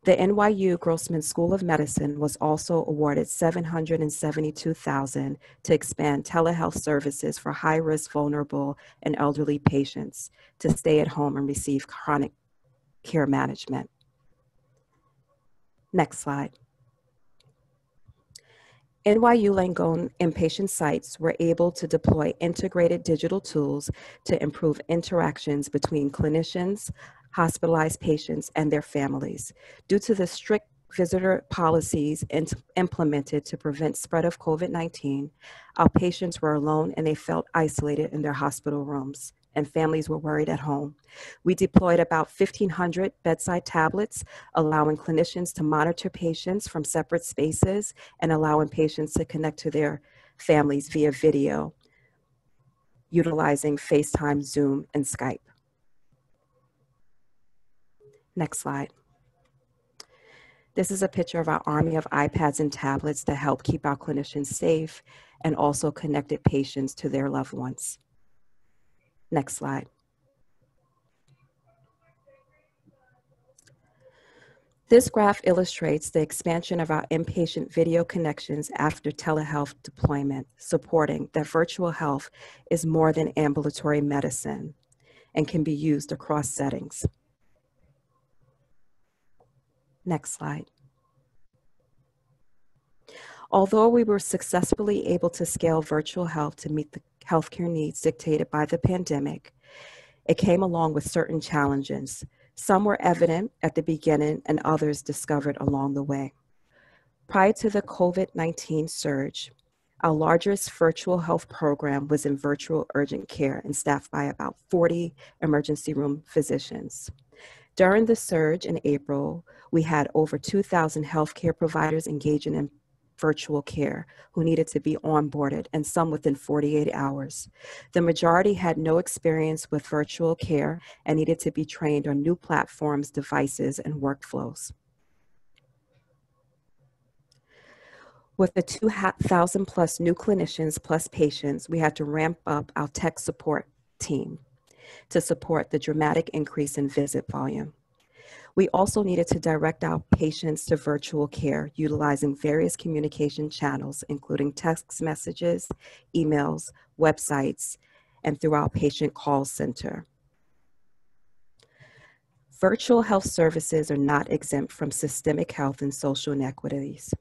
The NYU Grossman School of Medicine was also awarded $772,000 to expand telehealth services for high-risk, vulnerable, and elderly patients to stay at home and receive chronic care management. Next slide. NYU Langone inpatient sites were able to deploy integrated digital tools to improve interactions between clinicians, hospitalized patients, and their families. Due to the strict visitor policies implemented to prevent spread of COVID-19, our patients were alone and they felt isolated in their hospital rooms, and families were worried at home. We deployed about 1,500 bedside tablets, allowing clinicians to monitor patients from separate spaces and allowing patients to connect to their families via video, utilizing FaceTime, Zoom, and Skype. Next slide. This is a picture of our army of iPads and tablets to help keep our clinicians safe and also connected patients to their loved ones. Next slide. This graph illustrates the expansion of our inpatient video connections after telehealth deployment, supporting that virtual health is more than ambulatory medicine and can be used across settings. Next slide. Although we were successfully able to scale virtual health to meet the healthcare needs dictated by the pandemic, it came along with certain challenges. Some were evident at the beginning and others discovered along the way. Prior to the COVID-19 surge, our largest virtual health program was in virtual urgent care and staffed by about 40 emergency room physicians. During the surge in April, we had over 2,000 healthcare providers engaging in virtual care who needed to be onboarded, and some within 48 hours. The majority had no experience with virtual care and needed to be trained on new platforms, devices, and workflows. With the 2,000 plus new clinicians plus patients, we had to ramp up our tech support team to support the dramatic increase in visit volume. We also needed to direct our patients to virtual care utilizing various communication channels, including text messages, emails, websites, and through our patient call center. Virtual health services are not exempt from systemic health and social inequities.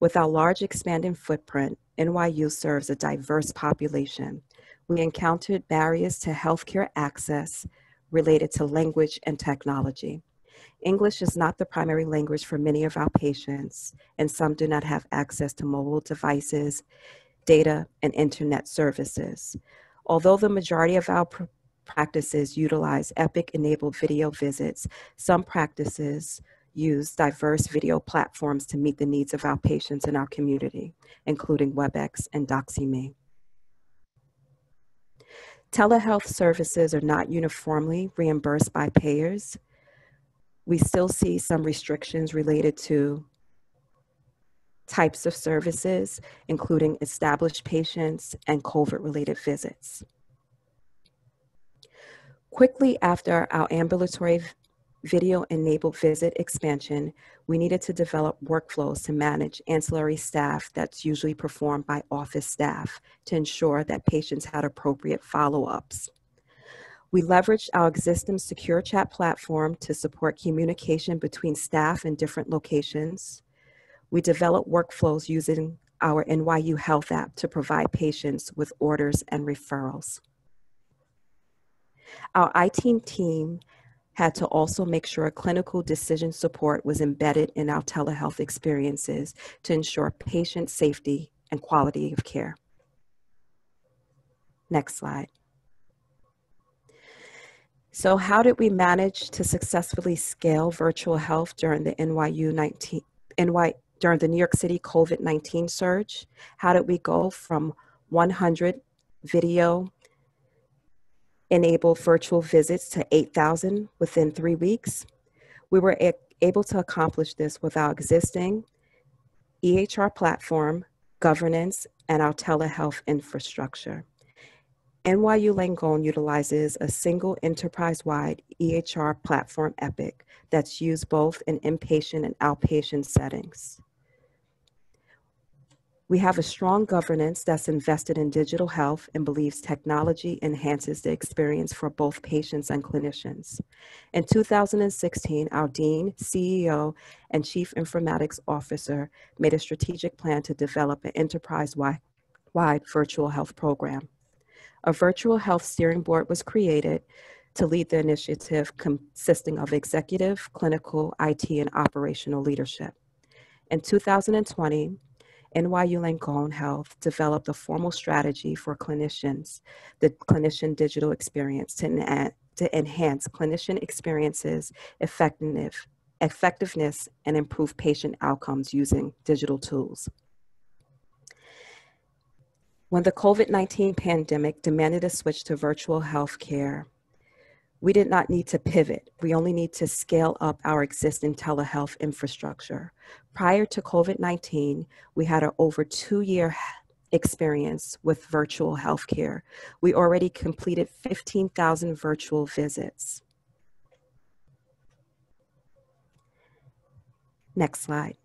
With our large expanding footprint, NYU serves a diverse population. We encountered barriers to healthcare access related to language and technology. English is not the primary language for many of our patients, and some do not have access to mobile devices, data, and internet services. Although the majority of our practices utilize Epic-enabled video visits, some practices use diverse video platforms to meet the needs of our patients in our community, including WebEx and Doxy.me. Telehealth services are not uniformly reimbursed by payers. We still see some restrictions related to types of services, including established patients and COVID-related visits. Quickly after our ambulatory video-enabled visit expansion, we needed to develop workflows to manage ancillary staff that's usually performed by office staff to ensure that patients had appropriate follow-ups. We leveraged our existing secure chat platform to support communication between staff in different locations. We developed workflows using our NYU Health app to provide patients with orders and referrals. Our IT team had to also make sure clinical decision support was embedded in our telehealth experiences to ensure patient safety and quality of care. Next slide. So how did we manage to successfully scale virtual health during the New York City COVID-19 surge? How did we go from 100 video-enabled virtual visits to 8,000 within 3 weeks? We were able to accomplish this with our existing EHR platform, governance, and our telehealth infrastructure. NYU Langone utilizes a single enterprise-wide EHR platform, Epic, that's used both in inpatient and outpatient settings. We have a strong governance that's invested in digital health and believes technology enhances the experience for both patients and clinicians. In 2016, our dean, CEO, and chief informatics officer made a strategic plan to develop an enterprise-wide virtual health program. A virtual health steering board was created to lead the initiative, consisting of executive, clinical, IT, and operational leadership. In 2020, NYU Langone Health developed a formal strategy for clinicians, the clinician digital experience, to enhance clinician experiences, effectiveness, and improve patient outcomes using digital tools. When the COVID-19 pandemic demanded a switch to virtual healthcare, we did not need to pivot. We only need to scale up our existing telehealth infrastructure. Prior to COVID-19, we had an over 2-year experience with virtual healthcare. We already completed 15,000 virtual visits. Next slide.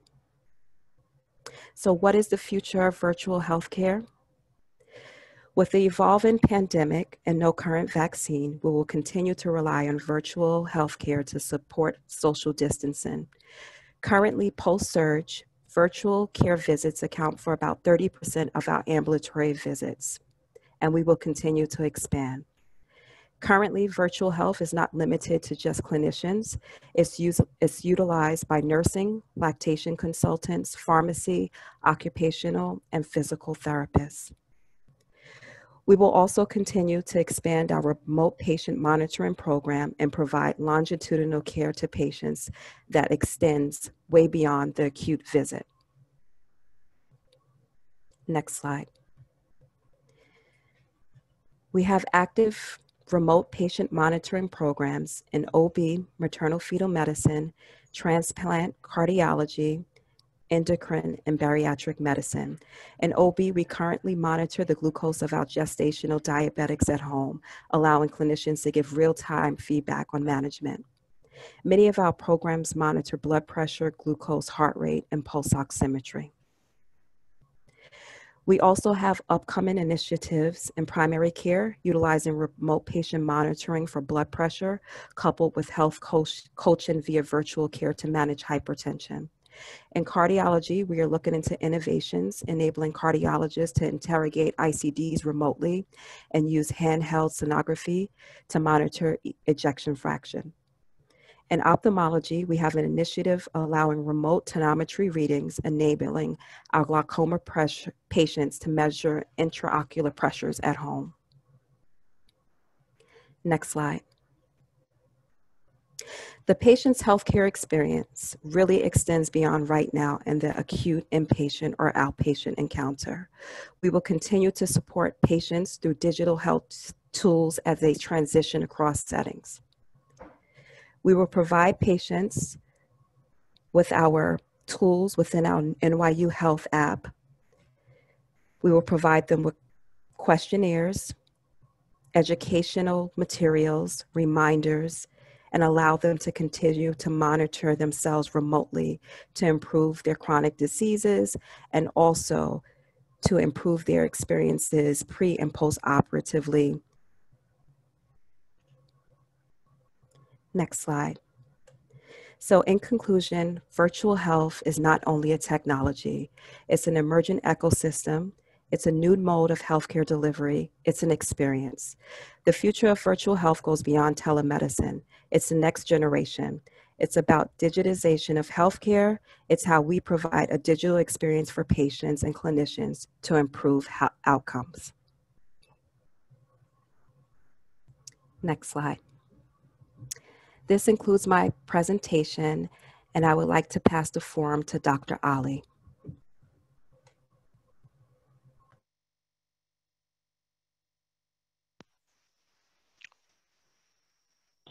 So what is the future of virtual healthcare? With the evolving pandemic and no current vaccine, we will continue to rely on virtual healthcare to support social distancing. Currently, post-surge, virtual care visits account for about 30% of our ambulatory visits, and we will continue to expand. Currently, virtual health is not limited to just clinicians. It's utilized by nursing, lactation consultants, pharmacy, occupational, and physical therapists. We will also continue to expand our remote patient monitoring program and provide longitudinal care to patients that extends way beyond the acute visit. Next slide. We have active remote patient monitoring programs in OB, maternal fetal medicine, transplant, cardiology, endocrine, and bariatric medicine. In OB, we currently monitor the glucose of our gestational diabetics at home, allowing clinicians to give real-time feedback on management. Many of our programs monitor blood pressure, glucose, heart rate, and pulse oximetry. We also have upcoming initiatives in primary care, utilizing remote patient monitoring for blood pressure, coupled with health coaching via virtual care to manage hypertension. In cardiology, we are looking into innovations, enabling cardiologists to interrogate ICDs remotely and use handheld sonography to monitor ejection fraction. In ophthalmology, we have an initiative allowing remote tonometry readings, enabling our glaucoma patients to measure intraocular pressures at home. Next slide. The patient's healthcare experience really extends beyond right now and the acute inpatient or outpatient encounter. We will continue to support patients through digital health tools as they transition across settings. We will provide patients with our tools within our NYU Health app. We will provide them with questionnaires, educational materials, reminders, and allow them to continue to monitor themselves remotely to improve their chronic diseases and also to improve their experiences pre and post-operatively. Next slide. So in conclusion, virtual health is not only a technology, it's an emergent ecosystem, it's a new mode of healthcare delivery, it's an experience. The future of virtual health goes beyond telemedicine, it's the next generation. It's about digitization of healthcare. It's how we provide a digital experience for patients and clinicians to improve outcomes. Next slide. This includes my presentation, and I would like to pass the forum to Dr. Ali.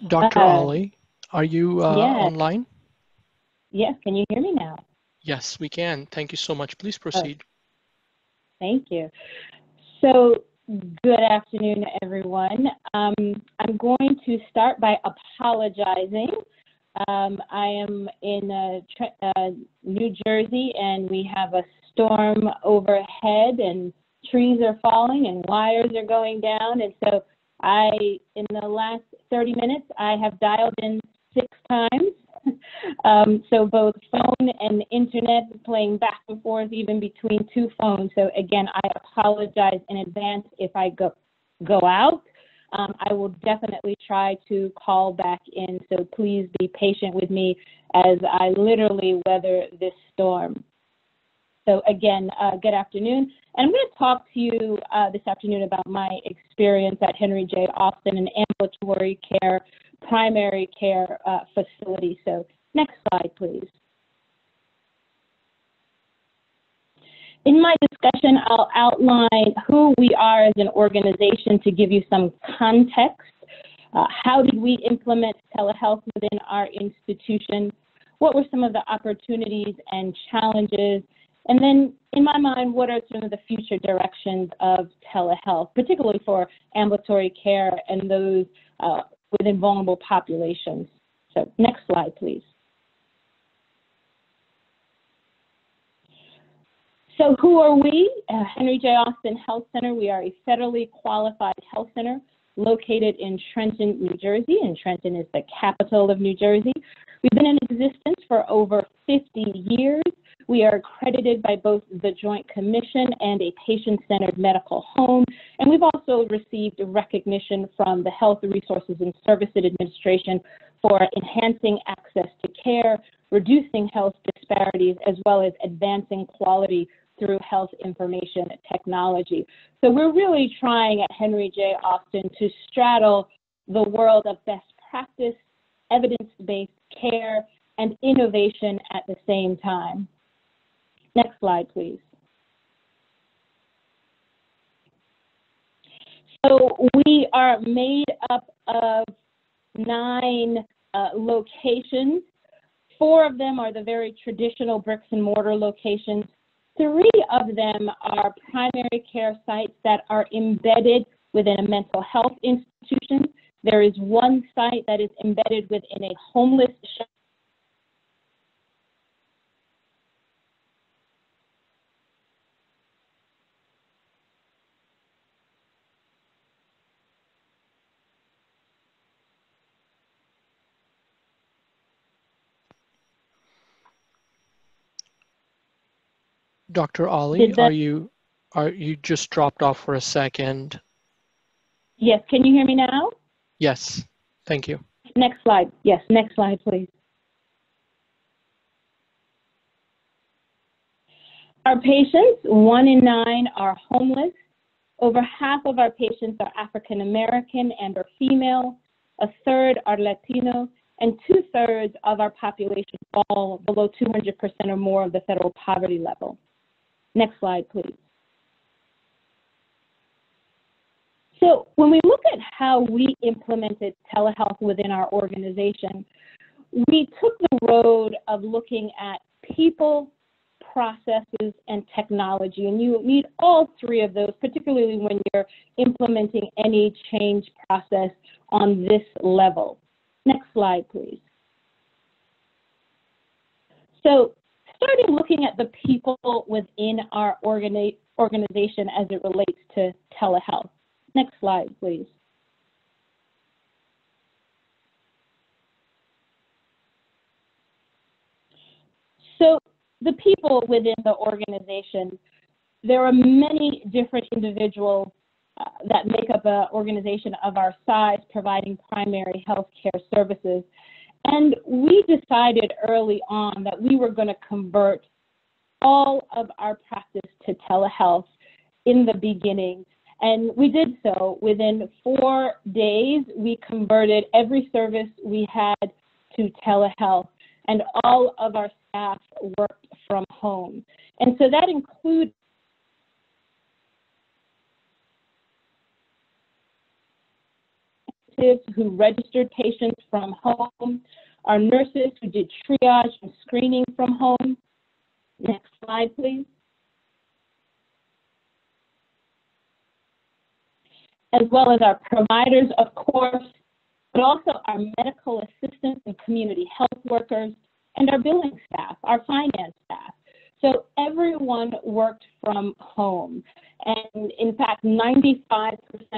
Dr. Ali, are you online? Yes, can you hear me now? Yes, we can. Thank you so much. Please proceed. Oh, thank you. So, good afternoon, everyone. I'm going to start by apologizing. I am in New Jersey, and we have a storm overhead, and trees are falling, and wires are going down. And so in the last 30 minutes, I have dialed in 6 times. So both phone and internet playing back and forth even between 2 phones. So again, I apologize in advance if I go out. I will definitely try to call back in. So please be patient with me as I literally weather this storm. So again, good afternoon. And I'm going to talk to you this afternoon about my experience at Henry J. Austin, an ambulatory care, primary care facility. So next slide, please. In my discussion, I'll outline who we are as an organization to give you some context. How did we implement telehealth within our institution? What were some of the opportunities and challenges? And then, in my mind, what are some of the future directions of telehealth, particularly for ambulatory care and those within vulnerable populations? So next slide, please. So who are we? Henry J. Austin Health Center. We are a federally qualified health center located in Trenton, New Jersey, and Trenton is the capital of New Jersey. We've been in existence for over 50 years. We are accredited by both the Joint Commission and a patient-centered medical home, and we've also received recognition from the Health Resources and Services Administration for enhancing access to care, reducing health disparities, as well as advancing quality through health information technology. So we're really trying at Henry J. Austin to straddle the world of best practice, evidence-based care, and innovation at the same time. Next slide, please. So we are made up of 9 locations. 4 of them are the very traditional bricks and mortar locations. 3 of them are primary care sites that are embedded within a mental health institution. There is 1 site that is embedded within a homeless shelter. Dr. Ali, are you just dropped off for a second? Yes, can you hear me now? Yes, thank you. Next slide, yes, next slide, please. Our patients, 1 in 9 are homeless. Over half of our patients are African American and or female. 1/3 are Latino, and 2/3 of our population fall below 200% or more of the federal poverty level. Next slide, please. So when we look at how we implemented telehealth within our organization, we took the road of looking at people, processes, and technology. And you need all 3 of those, particularly when you're implementing any change process on this level. Next slide, please. So starting looking at the people within our organization as it relates to telehealth. Next slide, please. So the people within the organization, there are many different individuals that make up an organization of our size providing primary health care services. And we decided early on that we were going to convert all of our practice to telehealth in the beginning. And we did so. Within 4 days, we converted every service we had to telehealth, and all of our staff worked from home. And so that included who registered patients from home, our nurses who did triage and screening from home. Next slide, please. As well as our providers, of course, but also our medical assistants and community health workers, and our billing staff, our finance staff. So everyone worked from home. And in fact, 95%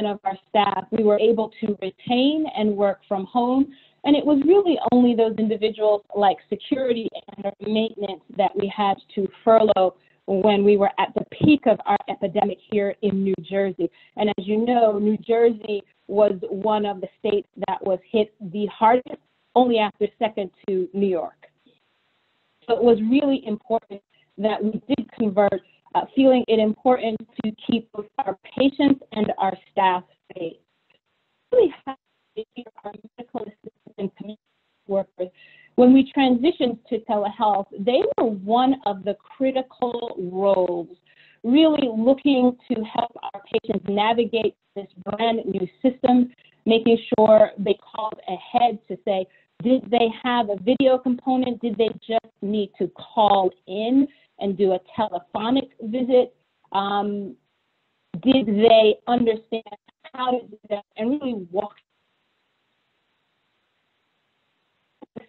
of our staff, we were able to retain and work from home. And it was really only those individuals like security and maintenance that we had to furlough when we were at the peak of our epidemic here in New Jersey. And as you know, New Jersey was one of the states that was hit the hardest, only after second to New York. So it was really important that we did convert, feeling it important to keep both our patients and our staff safe. Really happy to hear our medical assistants and community workers. When we transitioned to telehealth, they were one of the critical roles, really looking to help our patients navigate this brand new system, making sure they called ahead to say, did they have a video component? Did they just need to call in and do a telephonic visit? Did they understand how to do that and really walk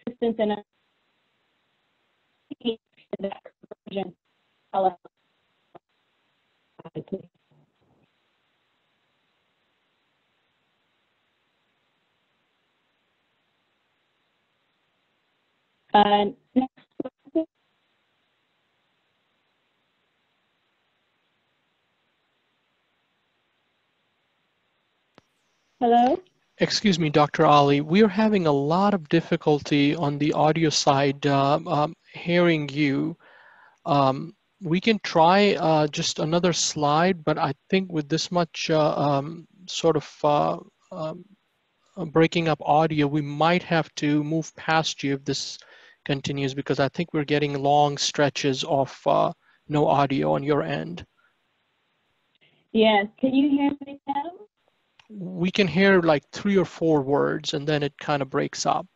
assistance and that conversion? Next slide. Hello? Excuse me, Dr. Ali. We are having a lot of difficulty on the audio side hearing you. We can try just another slide, but I think with this much breaking up audio, we might have to move past you if this continues, because I think we're getting long stretches of no audio on your end. Yes, can you hear me now? We can hear like 3 or 4 words and then it kind of breaks up.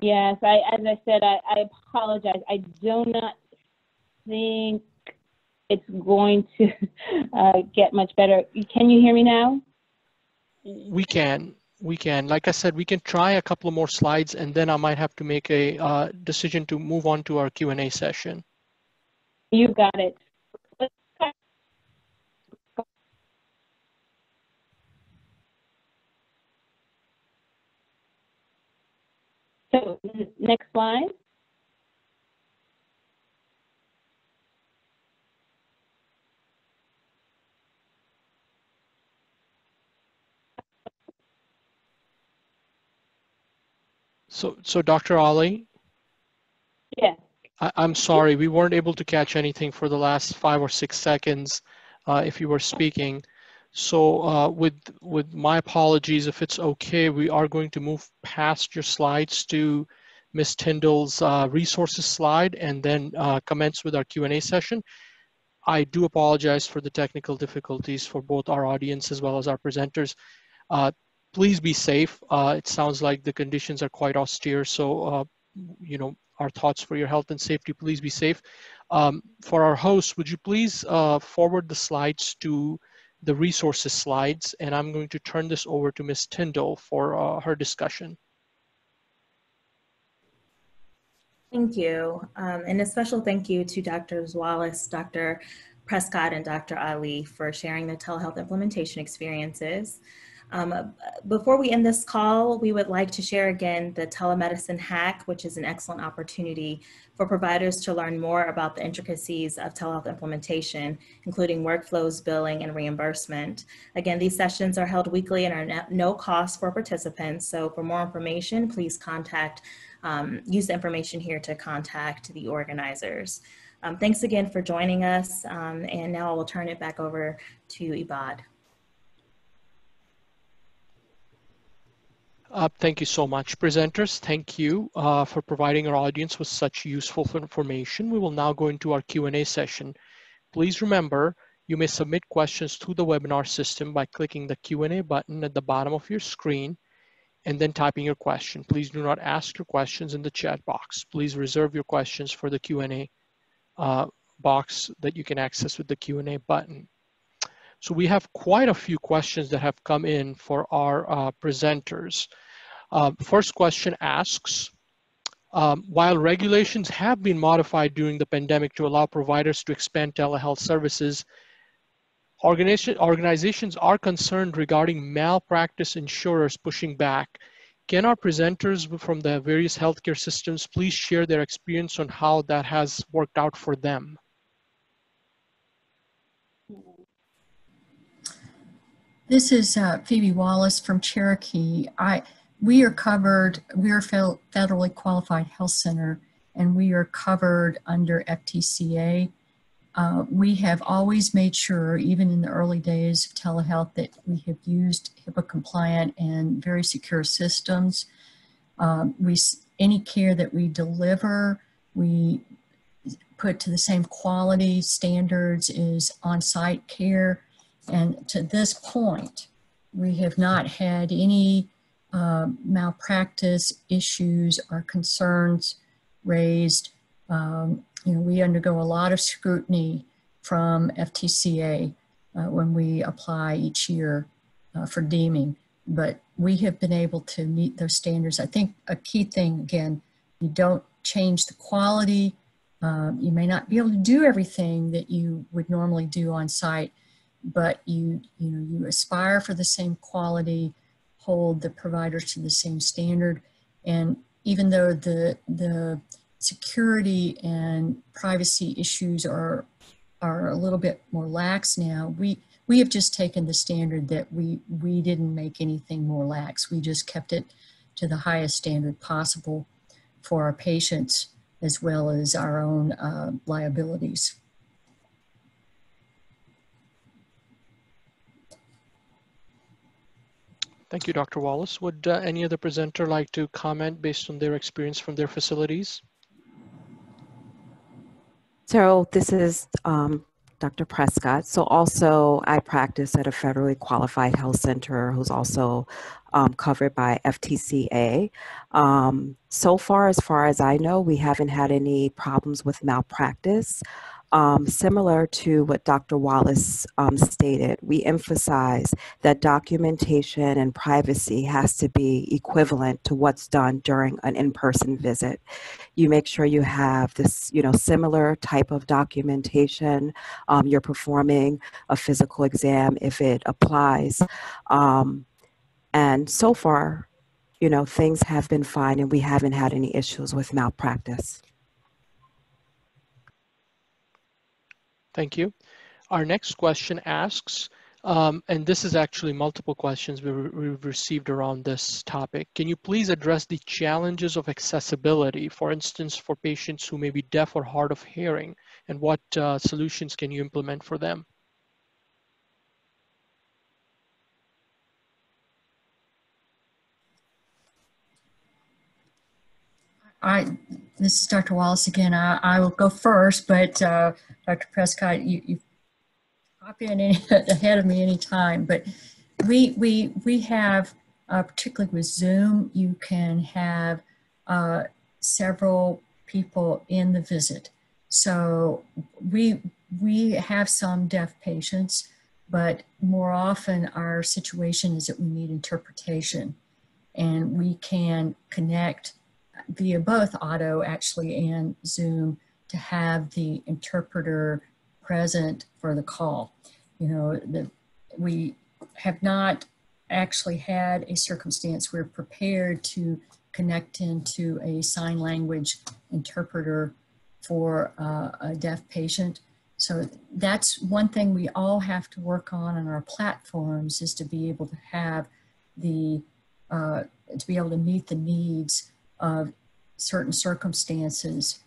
Yes, as I said, I apologize. I do not think it's going to get much better. Can you hear me now? We can. Like I said, we can try a couple of more slides and then I might have to make a decision to move on to our Q&A session. You got it. So next slide. So Dr. Ali? Yes. I'm sorry, we weren't able to catch anything for the last 5 or 6 seconds if you were speaking. So with my apologies, if it's okay, we are going to move past your slides to Ms. Tyndall's resources slide and then commence with our Q&A session. I do apologize for the technical difficulties for both our audience as well as our presenters. Please be safe. It sounds like the conditions are quite austere. So, you know, our thoughts for your health and safety, please be safe. For our hosts, would you please forward the slides to the resources slides? And I'm going to turn this over to Ms. Tyndall for her discussion. Thank you. And a special thank you to Drs. Wallace, Dr. Prescott and Dr. Ali for sharing their telehealth implementation experiences. Before we end this call, we would like to share again the Telemedicine Hack, which is an excellent opportunity for providers to learn more about the intricacies of telehealth implementation, including workflows, billing, and reimbursement. Again, these sessions are held weekly and are at no cost for participants. So for more information, please contact, use the information here to contact the organizers. Thanks again for joining us. And now I will turn it back over to Ibad. Thank you so much, presenters. Thank you for providing our audience with such useful information. We will now go into our Q&A session. Please remember, you may submit questions through the webinar system by clicking the Q&A button at the bottom of your screen and then typing your question. Please do not ask your questions in the chat box. Please reserve your questions for the Q&A box that you can access with the Q&A button. So we have quite a few questions that have come in for our presenters. First question asks, while regulations have been modified during the pandemic to allow providers to expand telehealth services, organizations are concerned regarding malpractice insurers pushing back. Can our presenters from the various healthcare systems please share their experience on how that has worked out for them? This is Phoebe Wallace from Cherokee. We are covered, we are federally qualified health center, and we are covered under FTCA. We have always made sure, even in the early days of telehealth, that we have used HIPAA compliant and very secure systems. Any care that we deliver, we put to the same quality standards as on-site care. And to this point, we have not had any malpractice issues or concerns raised. You know, we undergo a lot of scrutiny from FTCA when we apply each year for deeming, but we have been able to meet those standards. I think a key thing, again, you don't change the quality. You may not be able to do everything that you would normally do on site, but you aspire for the same quality, hold the providers to the same standard. And even though the security and privacy issues are a little bit more lax now, we have just taken the standard that we didn't make anything more lax. We just kept it to the highest standard possible for our patients as well as our own liabilities. Thank you, Dr. Wallace. Would any other presenter like to comment based on their experience from their facilities? So this is Dr. Prescott. So also I practice at a federally qualified health center who's also covered by FTCA. So far as I know, we haven't had any problems with malpractice. Similar to what Dr. Wallace stated, we emphasize that documentation and privacy has to be equivalent to what's done during an in-person visit. You make sure you have this, similar type of documentation. You're performing a physical exam if it applies. And so far, things have been fine and we haven't had any issues with malpractice. Thank you. Our next question asks, and this is actually multiple questions we've received around this topic. Can you please address the challenges of accessibility, for instance, for patients who may be deaf or hard of hearing, and what solutions can you implement for them? This is Dr. Wallace again. I will go first, but Dr. Prescott, you hop in ahead of me anytime. But we have, particularly with Zoom, you can have several people in the visit. So we have some deaf patients, but more often our situation is that we need interpretation, and we can connect via both Otto actually and Zoom to have the interpreter present for the call. You know, we have not actually had a circumstance where we're prepared to connect into a sign language interpreter for a deaf patient. So that's one thing we all have to work on our platforms, is to be able to have the, to be able to meet the needs of certain circumstances.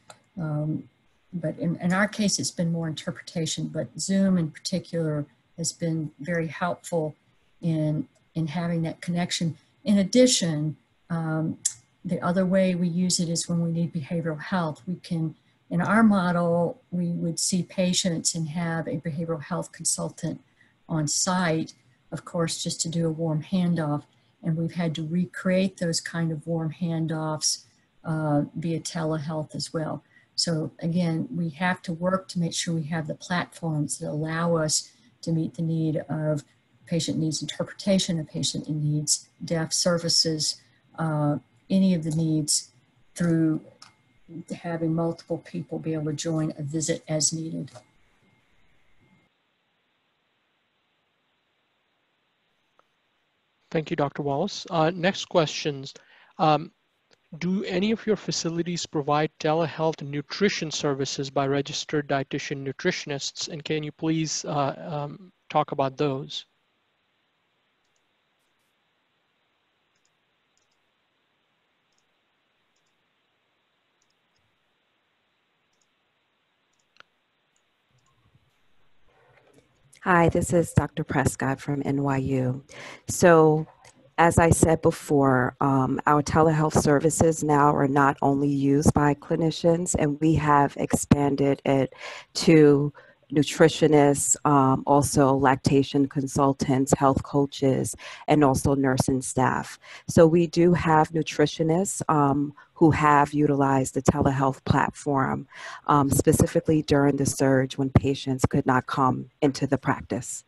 But in our case, it's been more interpretation, but Zoom in particular has been very helpful in having that connection. In addition, the other way we use it is when we need behavioral health. We can, in our model, we would see patients and have a behavioral health consultant on site, of course, just to do a warm handoff. And we've had to recreate those kind of warm handoffs via telehealth as well. So again, we have to work to make sure we have the platforms that allow us to meet the need of patient needs interpretation, a patient needs deaf services, any of the needs, through having multiple people be able to join a visit as needed. Thank you, Dr. Wallace. Next questions. Do any of your facilities provide telehealth nutrition services by registered dietitian nutritionists? And can you please talk about those? Hi, this is Dr. Prescott from NYU. So, as I said before, our telehealth services now are not only used by clinicians, and we have expanded it to nutritionists, also lactation consultants, health coaches, and also nursing staff. So we do have nutritionists who have utilized the telehealth platform, specifically during the surge when patients could not come into the practice.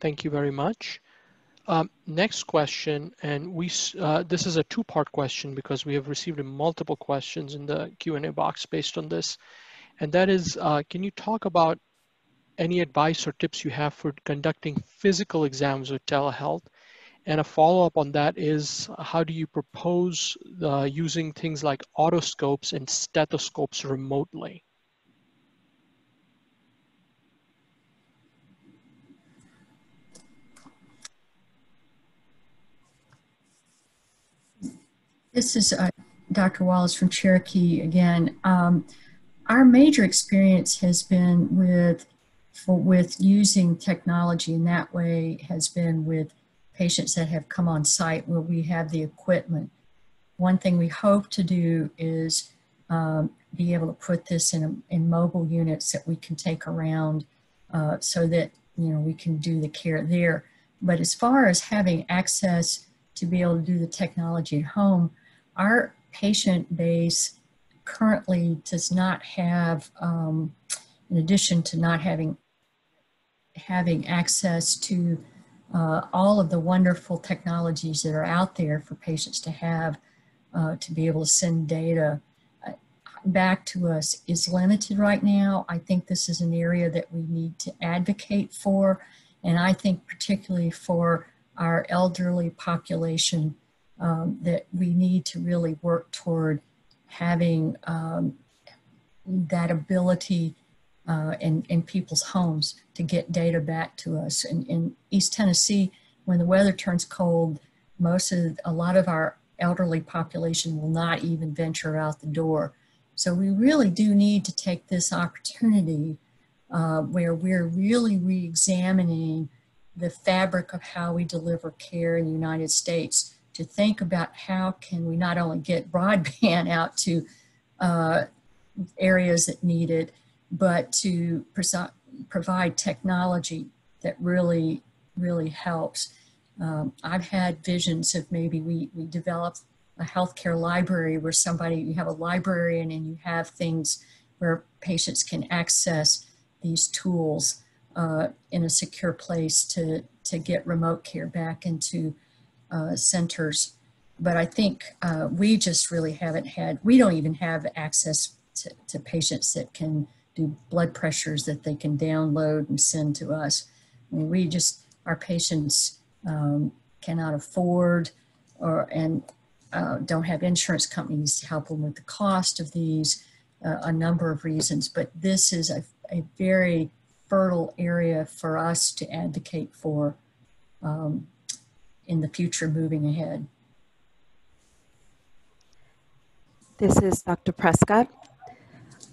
Thank you very much. Next question, and we this is a two-part question because we have received multiple questions in the Q&A box based on this, and that is, can you talk about any advice or tips you have for conducting physical exams with telehealth? And a follow-up on that is, how do you propose using things like otoscopes and stethoscopes remotely? This is Dr. Wallace from Cherokee again. Our major experience has been with using technology in that way has been with patients that have come on site where we have the equipment. One thing we hope to do is be able to put this in mobile units that we can take around so that, you know, we can do the care there. But as far as having access to be able to do the technology at home, our patient base currently does not have, in addition to not having access to all of the wonderful technologies that are out there for patients to have, to be able to send data back to us, is limited right now. I think this is an area that we need to advocate for, and I think particularly for our elderly population, that we need to really work toward having that ability in people's homes to get data back to us. And in East Tennessee, when the weather turns cold, a lot of our elderly population will not even venture out the door. So we really do need to take this opportunity where we're really re-examining the fabric of how we deliver care in the United States, to think about how can we not only get broadband out to areas that need it, but to provide technology that really, really helps. I've had visions of maybe we develop a healthcare library where you have a librarian and you have things where patients can access these tools in a secure place to get remote care back into centers. But I think we just really haven't had, we don't even have access to patients that can do blood pressures that they can download and send to us. I mean, we just, our patients cannot afford and don't have insurance companies to help them with the cost of these, a number of reasons. But this is a very fertile area for us to advocate for in the future moving ahead. This is Dr. Prescott.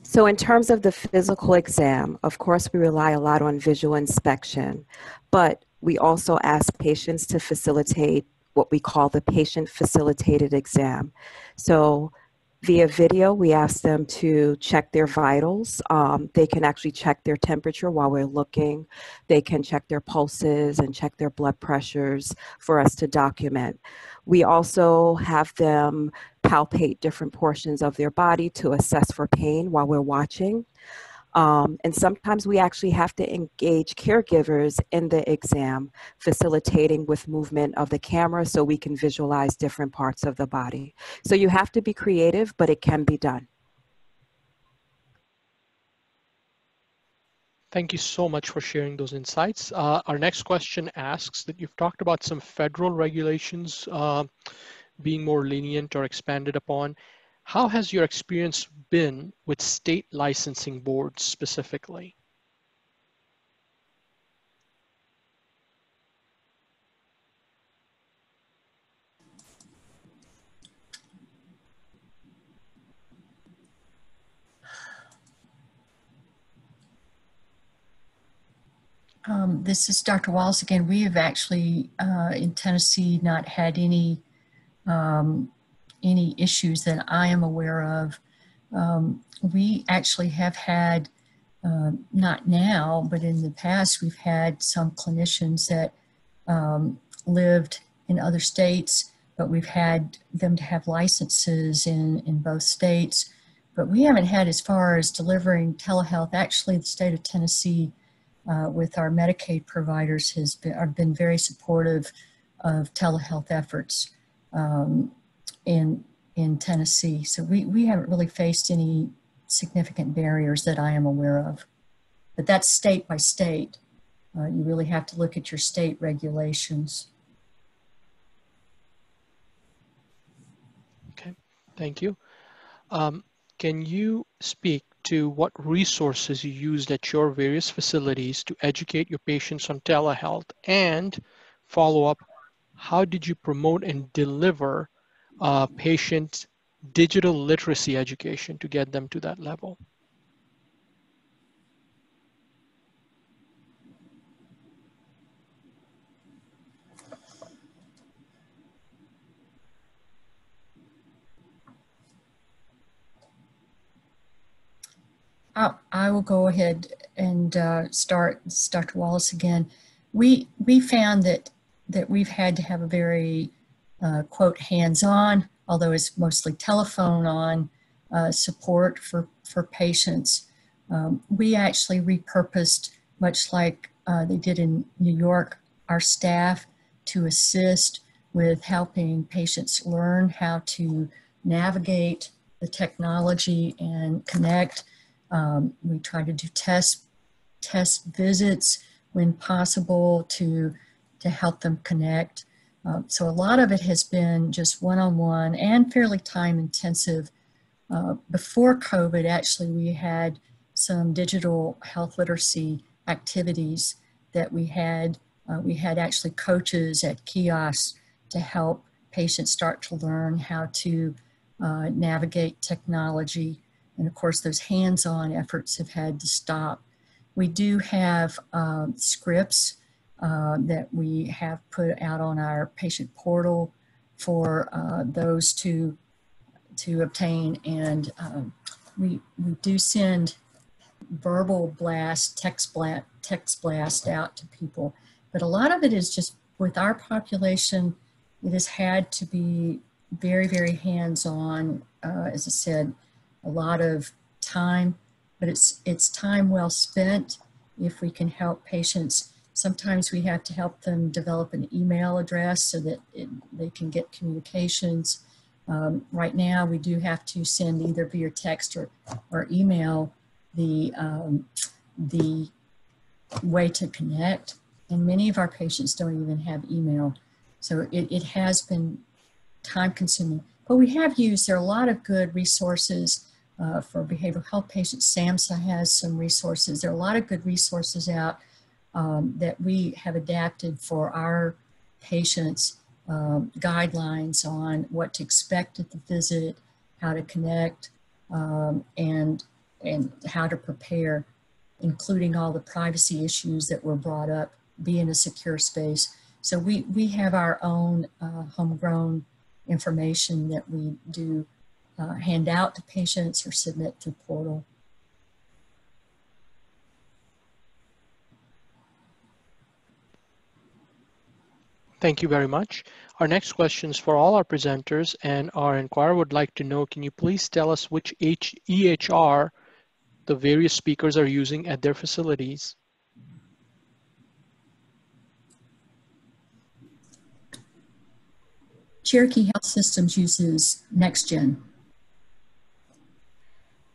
So in terms of the physical exam, of course, we rely a lot on visual inspection, but we also ask patients to facilitate what we call the patient-facilitated exam. So via video, we ask them to check their vitals. They can actually check their temperature while we're looking. They can check their pulses and check their blood pressures for us to document. We also have them palpate different portions of their body to assess for pain while we're watching. And sometimes we actually have to engage caregivers in the exam, facilitating with movement of the camera so we can visualize different parts of the body. So you have to be creative, but it can be done. Thank you so much for sharing those insights. Our next question asks that you've talked about some federal regulations being more lenient or expanded upon. How has your experience been with state licensing boards specifically? This is Dr. Wallace again. We have actually in Tennessee not had any issues that I am aware of. We actually have had, not now, but in the past, we've had some clinicians that lived in other states, but we've had them to have licenses in both states. But we haven't had as far as delivering telehealth. Actually, the state of Tennessee with our Medicaid providers have been very supportive of telehealth efforts in Tennessee. So we haven't really faced any significant barriers that I am aware of. But that's state by state. You really have to look at your state regulations. Okay, thank you. Can you speak to what resources you used at your various facilities to educate your patients on telehealth, and follow up, how did you promote and deliver patient digital literacy education to get them to that level? I will go ahead and start, Dr. Wallace again. We found that we've had to have a very quote, hands-on, although it's mostly telephone-on support for patients. We actually repurposed, much like they did in New York, our staff to assist with helping patients learn how to navigate the technology and connect. We try to do test visits when possible to help them connect. So a lot of it has been just one-on-one and fairly time-intensive. Before COVID, actually, we had some digital health literacy activities that we had. We had actually coaches at kiosks to help patients start to learn how to navigate technology. And of course, those hands-on efforts have had to stop. We do have scripts that we have put out on our patient portal for those to obtain, and we do send verbal blast, text blast out to people. But a lot of it is just with our population, it has had to be very, very hands-on. As I said, a lot of time, but it's time well spent if we can help patients Sometimes we have to help them develop an email address so that they can get communications. Right now, we do have to send either via text or email the way to connect. And many of our patients don't even have email. So it has been time consuming. But we have used, there are a lot of good resources for behavioral health patients. SAMHSA has some resources. There are a lot of good resources out that we have adapted for our patients, guidelines on what to expect at the visit, how to connect, and how to prepare, including all the privacy issues that were brought up, be in a secure space. So we have our own homegrown information that we do hand out to patients or submit through portal. Thank you very much. Our next question is for all our presenters, and our inquirer would like to know, can you please tell us which EHR the various speakers are using at their facilities? Cherokee Health Systems uses NextGen.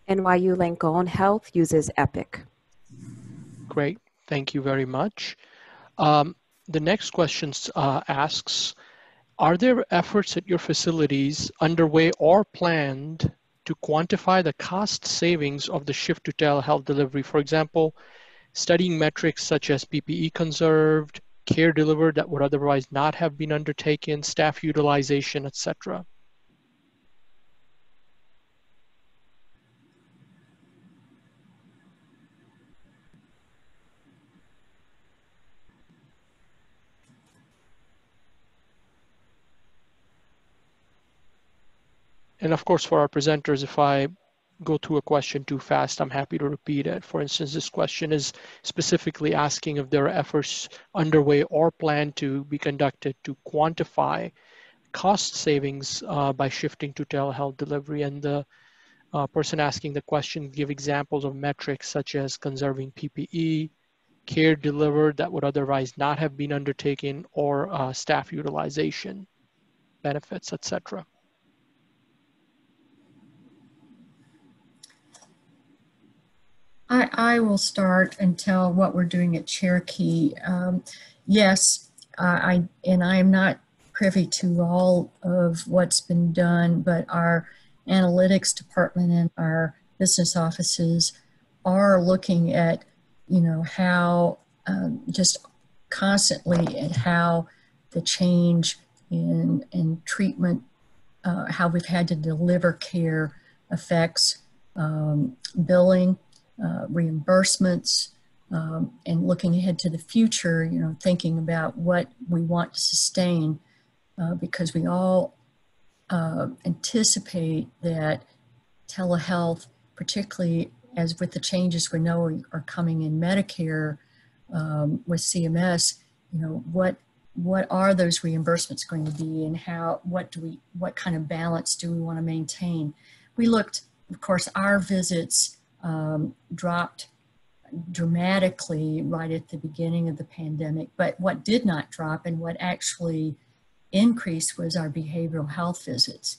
NYU Langone Health uses Epic. Great, thank you very much. The next question asks, are there efforts at your facilities underway or planned to quantify the cost savings of the shift to telehealth delivery? For example, studying metrics such as PPE conserved, care delivered that would otherwise not have been undertaken, staff utilization, etc. And of course, for our presenters, if I go through a question too fast, I'm happy to repeat it. For instance, this question is specifically asking if there are efforts underway or planned to be conducted to quantify cost savings by shifting to telehealth delivery. And the person asking the question give examples of metrics such as conserving PPE, care delivered that would otherwise not have been undertaken, or staff utilization, benefits, etc. I will start and tell what we're doing at Cherokee. Yes, I am not privy to all of what's been done, but our analytics department and our business offices are looking at, you know, how just constantly at how the change in treatment, how we've had to deliver care affects billing, reimbursements, and looking ahead to the future, you know, thinking about what we want to sustain, because we all anticipate that telehealth, particularly as with the changes we know are coming in Medicare with CMS, you know, what are those reimbursements going to be, and what kind of balance do we want to maintain? We looked, of course, our visits dropped dramatically right at the beginning of the pandemic. But what did not drop and what actually increased was our behavioral health visits,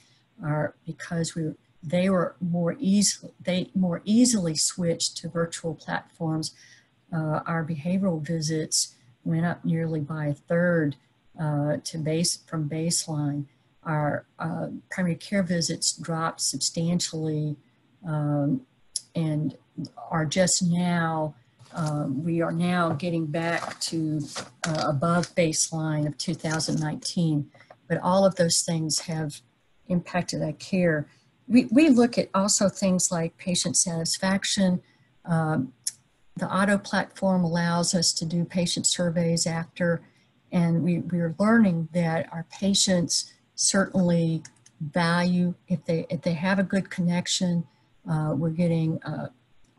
because they were more easily switched to virtual platforms. Our behavioral visits went up nearly by 1/3 from baseline. Our primary care visits dropped substantially. And are just now, we are now getting back to above baseline of 2019. But all of those things have impacted our care. We look at also things like patient satisfaction. The Otto platform allows us to do patient surveys after, and we're learning that our patients certainly value, if they have a good connection. We're getting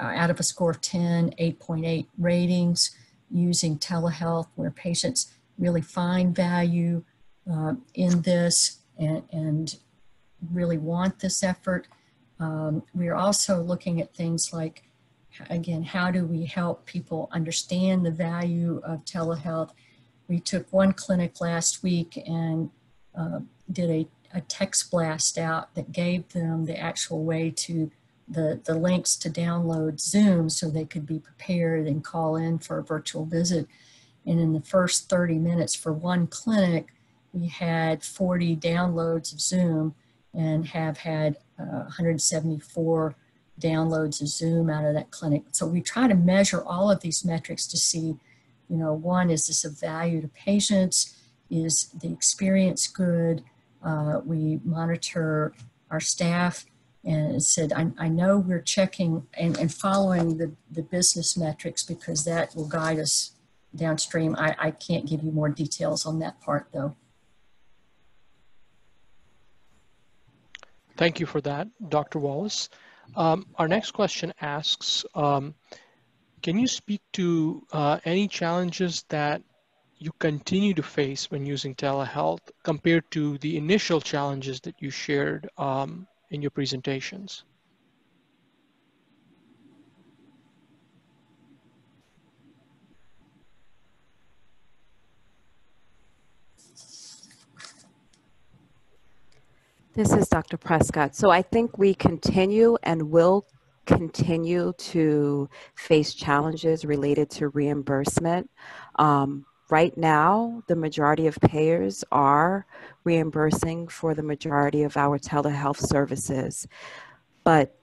out of a score of 10, 8.8 ratings using telehealth, where patients really find value in this and really want this effort. We are also looking at things like again, how do we help people understand the value of telehealth? We took one clinic last week and did a text blast out that gave them the actual way to the links to download Zoom so they could be prepared and call in for a virtual visit. And in the first 30 minutes for one clinic, we had 40 downloads of Zoom and have had 174 downloads of Zoom out of that clinic. So we try to measure all of these metrics to see, you know, one, is this of value to patients? Is the experience good? We monitor our staff, and it said, I know we're checking and following the business metrics because that will guide us downstream. I can't give you more details on that part though. Thank you for that, Dr. Wallace. Our next question asks, can you speak to any challenges that you continue to face when using telehealth compared to the initial challenges that you shared in your presentations? This is Dr. Prescott. So I think we continue and will continue to face challenges related to reimbursement. Right now, the majority of payers are reimbursing for the majority of our telehealth services. But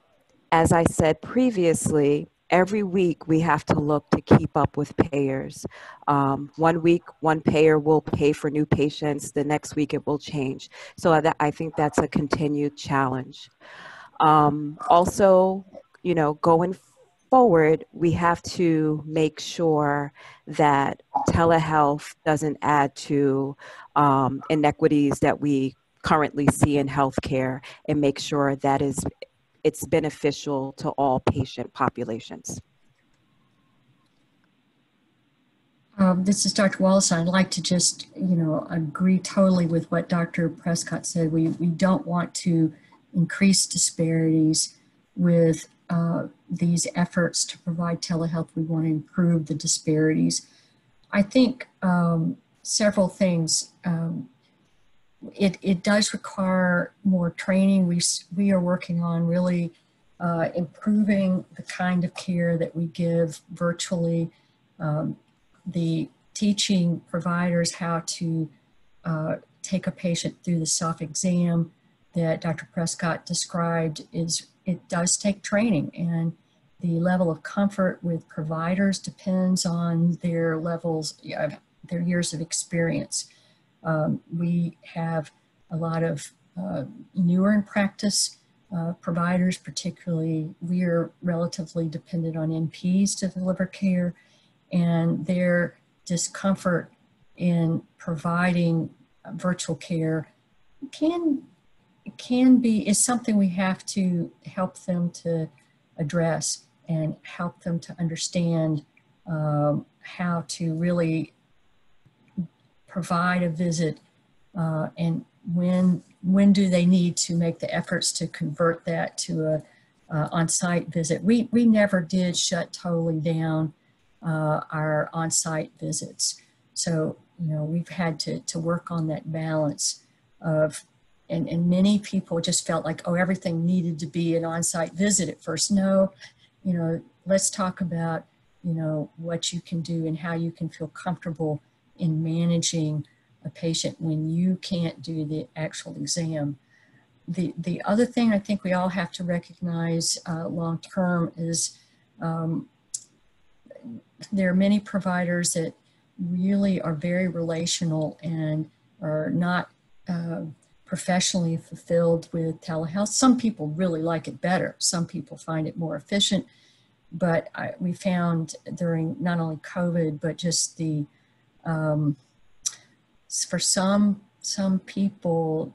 as I said previously, every week we have to look to keep up with payers. One week, one payer will pay for new patients. The next week it will change. So I think that's a continued challenge. Also, you know, going forward, we have to make sure that telehealth doesn't add to inequities that we currently see in healthcare, and make sure that it's beneficial to all patient populations. This is Dr. Wallace. I'd like to just, you know, agree totally with what Dr. Prescott said. We don't want to increase disparities with these efforts to provide telehealth. We want to improve the disparities. I think several things. It does require more training. We are working on really improving the kind of care that we give virtually, the teaching providers how to take a patient through the self-exam that Dr. Prescott described. It does take training, and the level of comfort with providers depends on their levels, their years of experience. We have a lot of newer in practice providers, particularly we are relatively dependent on NPs to deliver care, and their discomfort in providing virtual care is something we have to help them to address and help them to understand how to really provide a visit and when do they need to make the efforts to convert that to a on-site visit. We never did shut totally down our on-site visits. So, you know, we've had to work on that balance of, and many people just felt like, oh, everything needed to be an on-site visit at first. No, you know, let's talk about, you know, what you can do and how you can feel comfortable in managing a patient when you can't do the actual exam. The other thing I think we all have to recognize long-term is there are many providers that really are very relational and are not professionally fulfilled with telehealth. Some people really like it better. Some people find it more efficient, but we found during not only COVID, but just the for some people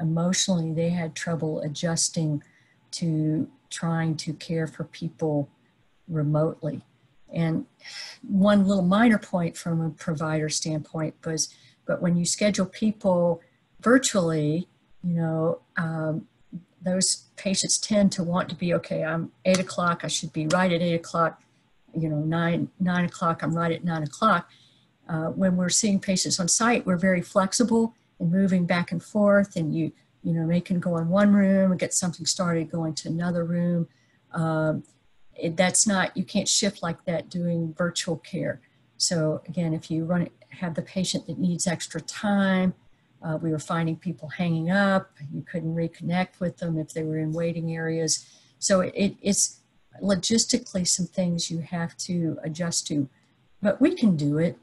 emotionally, they had trouble adjusting to trying to care for people remotely. And one little minor point from a provider standpoint was, but when you schedule people virtually, you know, those patients tend to want to be, okay, I'm 8 o'clock, I should be right at 8 o'clock, you know, nine o'clock, I'm right at 9 o'clock. When we're seeing patients on site, we're very flexible and moving back and forth, and you know, they can go in one room and get something started, go into another room. That's not, you can't shift like that doing virtual care. So again, if you have the patient that needs extra time, we were finding people hanging up, you couldn't reconnect with them if they were in waiting areas. So it's logistically some things you have to adjust to, but we can do it.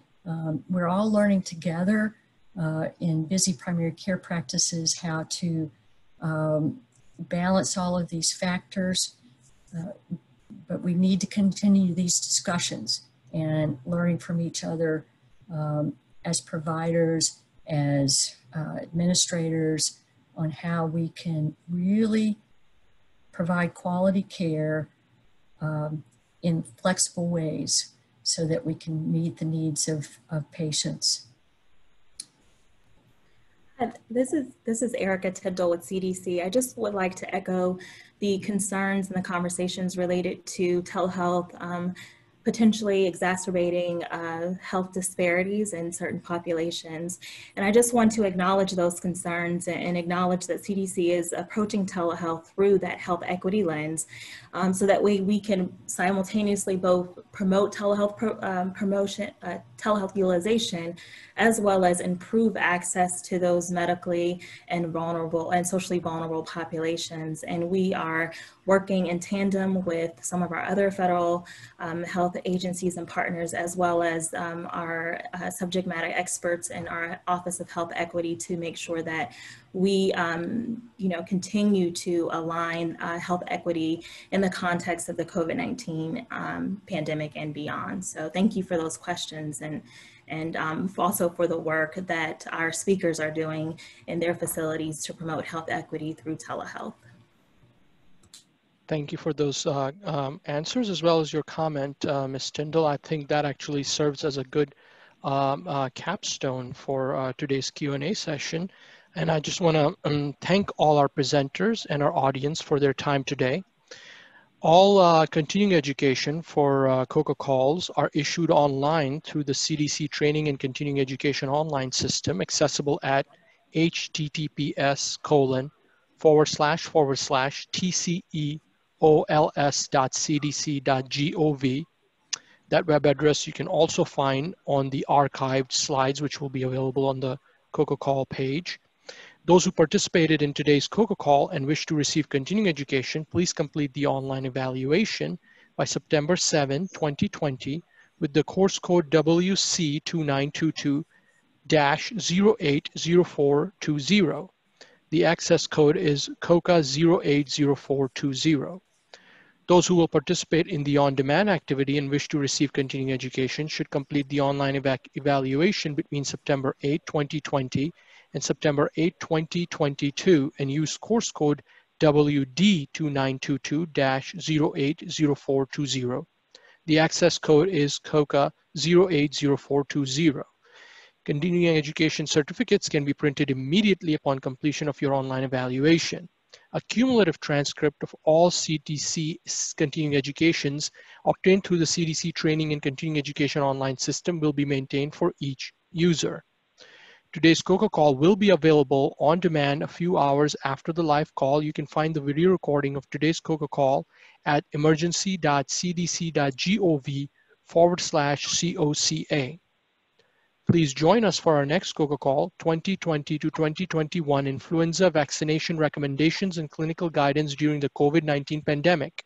We're all learning together in busy primary care practices how to balance all of these factors, but we need to continue these discussions and learning from each other as providers, as administrators, on how we can really provide quality care in flexible ways so that we can meet the needs of patients. This is Erica Tyndall with CDC. I just would like to echo the concerns and the conversations related to telehealth, potentially exacerbating health disparities in certain populations. And I just want to acknowledge those concerns and acknowledge that CDC is approaching telehealth through that health equity lens. So that way we can simultaneously both promote telehealth telehealth utilization, as well as improve access to those medically and vulnerable and socially vulnerable populations. And we are working in tandem with some of our other federal health agencies and partners, as well as our subject matter experts in our Office of Health Equity, to make sure that we you know, continue to align health equity in the context of the COVID-19 pandemic and beyond. So thank you for those questions, and also for the work that our speakers are doing in their facilities to promote health equity through telehealth. Thank you for those answers, as well as your comment, Ms. Tyndall. I think that actually serves as a good capstone for today's Q&A session. And I just want to thank all our presenters and our audience for their time today. All continuing education for COCA calls are issued online through the CDC Training and Continuing Education online system, accessible at https://tceols.cdc.gov. That web address you can also find on the archived slides, which will be available on the COCA call page. Those who participated in today's COCA call and wish to receive continuing education, please complete the online evaluation by September 7, 2020, with the course code WC2922-080420. The access code is COCA 080420. Those who will participate in the on-demand activity and wish to receive continuing education should complete the online evaluation between September 8, 2020 and September 8, 2022, and use course code WD2922-080420. The access code is COCA 080420. Continuing education certificates can be printed immediately upon completion of your online evaluation. A cumulative transcript of all CDC continuing educations obtained through the CDC Training and Continuing Education online system will be maintained for each user. Today's COCA call will be available on demand a few hours after the live call. You can find the video recording of today's COCA call at emergency.cdc.gov/COCA. Please join us for our next COCA call, 2020 to 2021 Influenza Vaccination Recommendations and Clinical Guidance During the COVID-19 Pandemic.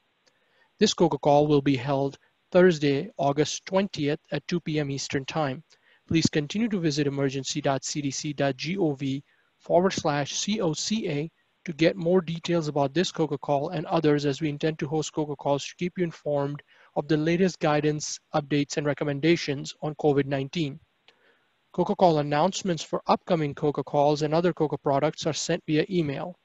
This COCA call will be held Thursday, August 20th at 2 p.m. Eastern Time. Please continue to visit emergency.cdc.gov/COCA to get more details about this COCA call and others, as we intend to host COCA calls to keep you informed of the latest guidance, updates, and recommendations on COVID-19. COCA call announcements for upcoming COCA calls and other COCA products are sent via email.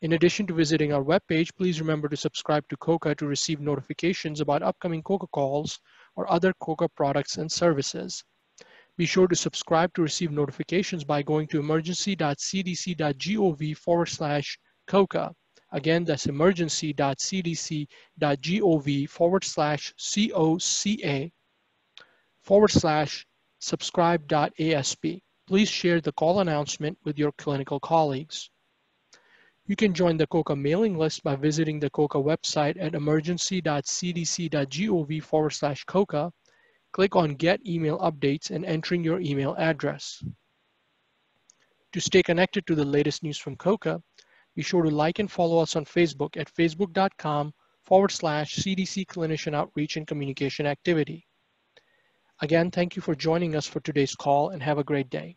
In addition to visiting our webpage, please remember to subscribe to COCA to receive notifications about upcoming COCA calls or other COCA products and services. Be sure to subscribe to receive notifications by going to emergency.cdc.gov/COCA Again, that's emergency.cdc.gov/COCA/subscribe.asp. Please share the call announcement with your clinical colleagues. You can join the COCA mailing list by visiting the COCA website at emergency.cdc.gov/COCA. Click on Get Email Updates and entering your email address. To stay connected to the latest news from COCA, be sure to like and follow us on Facebook at facebook.com/CDC Clinician Outreach and Communication Activity. Again, thank you for joining us for today's call and have a great day.